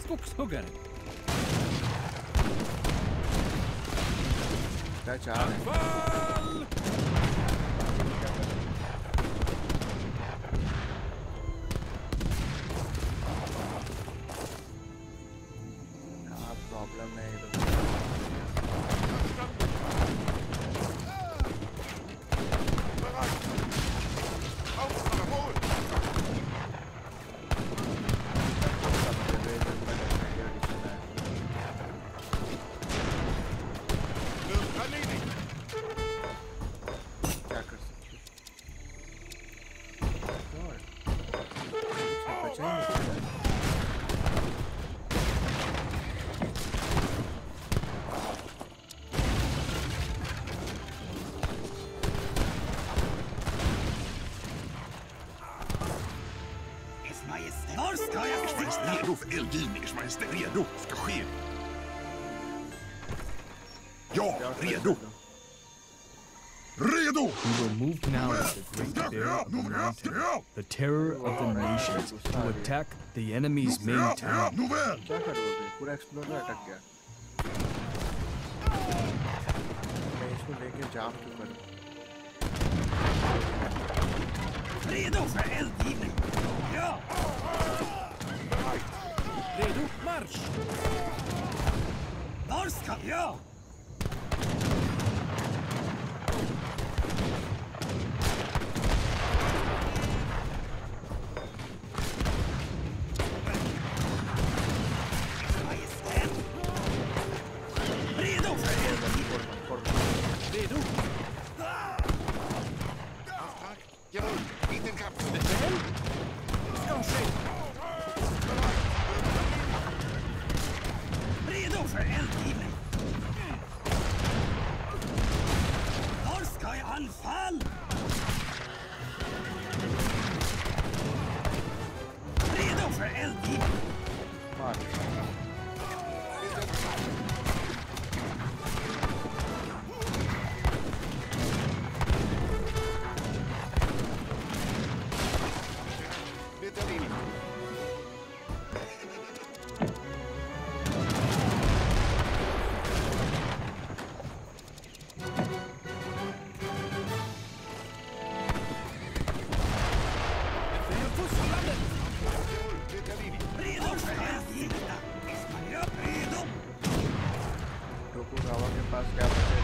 Skogshuggare. Där kör han. Eldgivning som är redo ska ske. Ja, redo. Redo. We will move now with the great terror of the nations, the terror of the nations, to attack the enemy's main town. Nouvelle. पूरा explorer अटक गया. मैं इसको लेके जाम क्यों करूं? Redo för eldgivning. Ja. Redo, marsch! Norska, ja! सालों के पास क्या बचे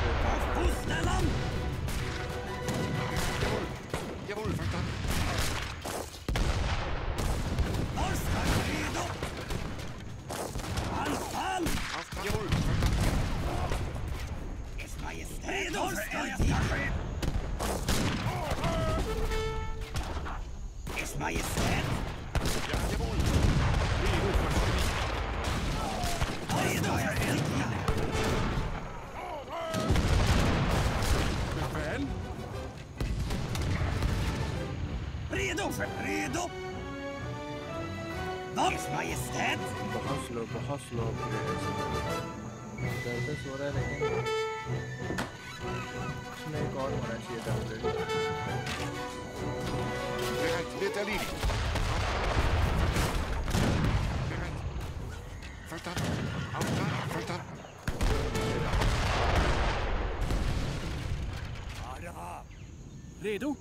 Redo?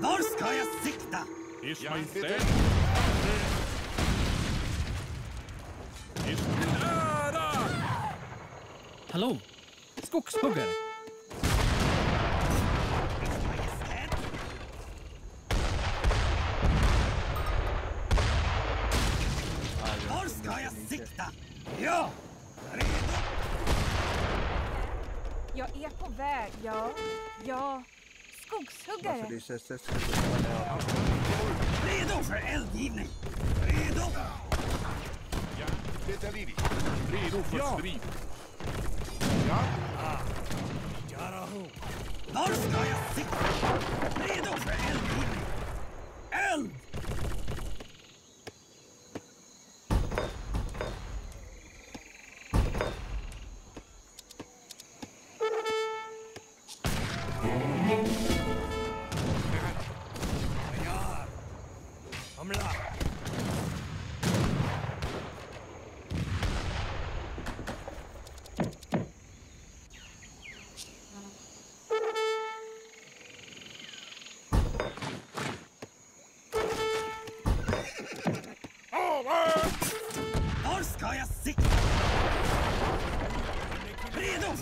Var ska jag sikta? Ismajestät! Ismajestät! Ära! Hallå? Skogshuggare! Ismajestät! Var ska jag sikta? Ja! Redo! Jag är på väg, ja. Ja. Skogshuggare! Alltså, det känns det skulle vara... Redo för eldgivning! Redo! Ja, det är vi. Redo för ja. Strid! Ja! Jaraho! Var ska jag sikta? Redo för eldgivning! Eld! Redo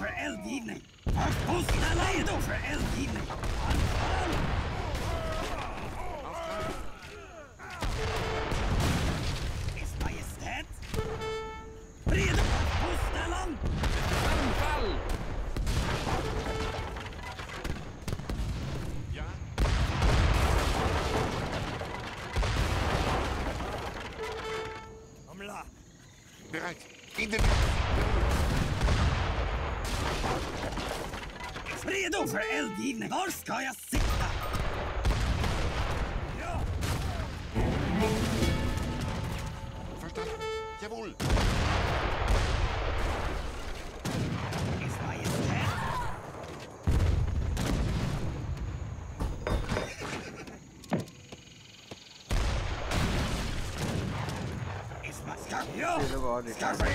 för eldgivning! Var ska jag sikta? Ja! Förstånd! Jawohl! Es majestät! Es majestät! Ja! Ska ske! Redo!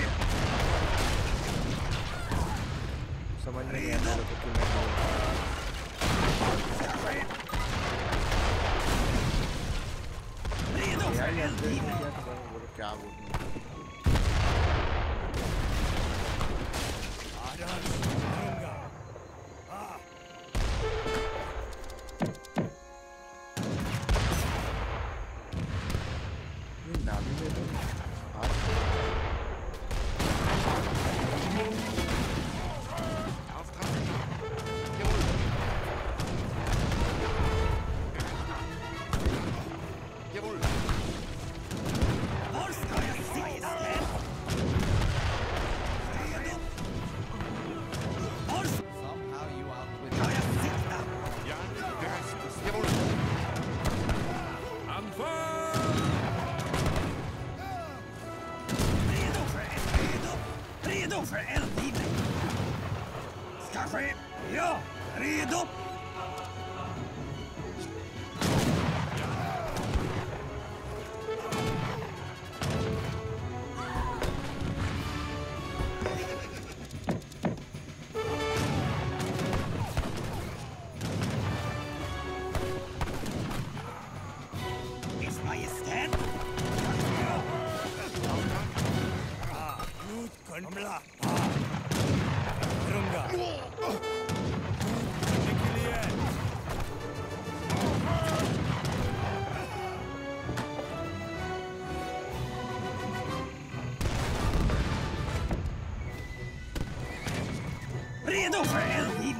Kom la! Kom Rideau for Halloween.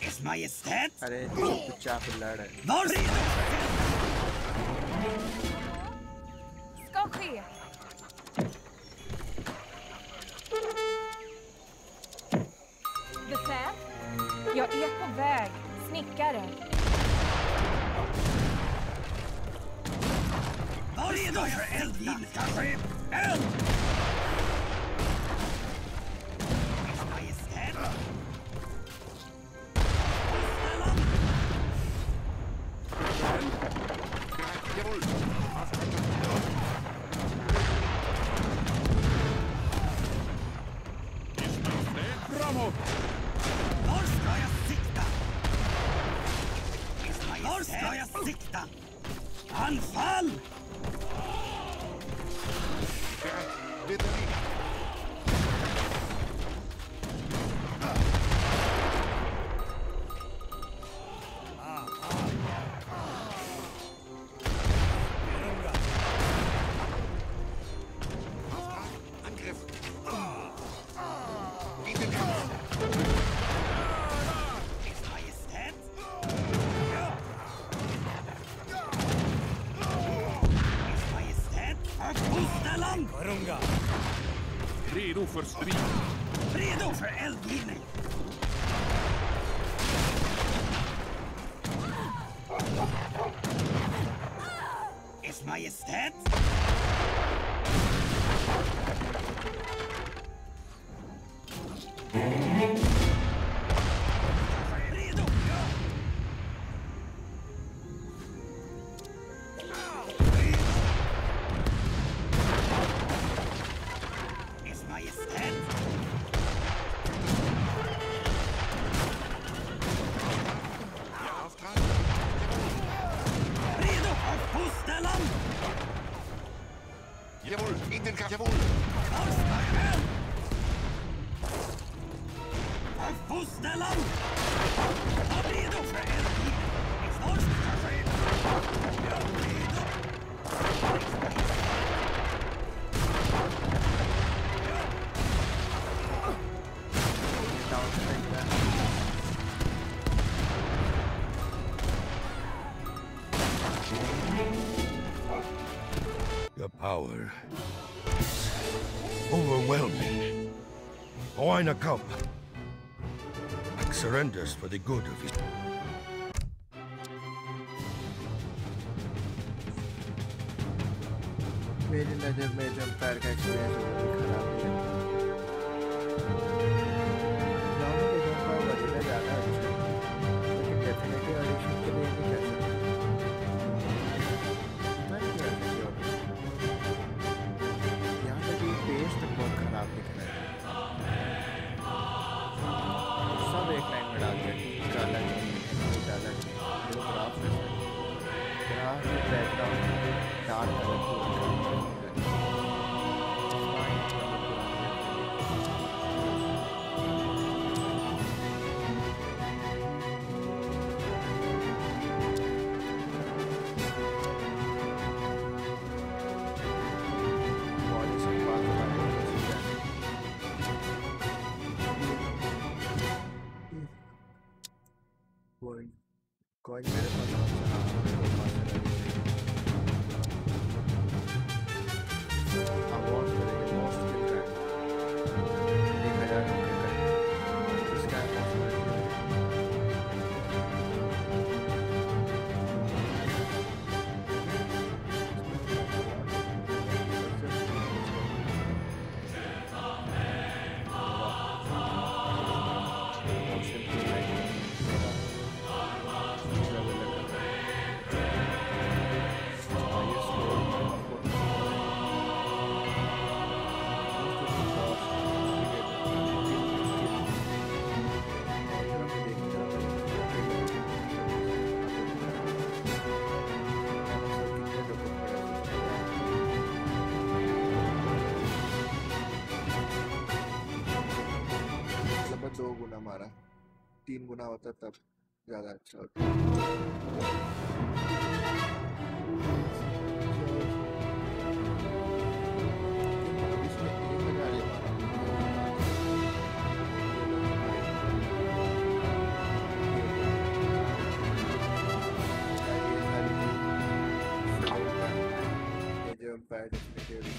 His Majestat. Skokhi. Befäl, jag är på väg. Snickare. Var redo för eldin, kanske? Eld! Redo för strid. Redo för eldgivning. Ers Majestät. Power is overwhelming. Oina Kaup surrenders for the good of his. तीन गुना होता तब ज्यादा अच्छा होता verdi.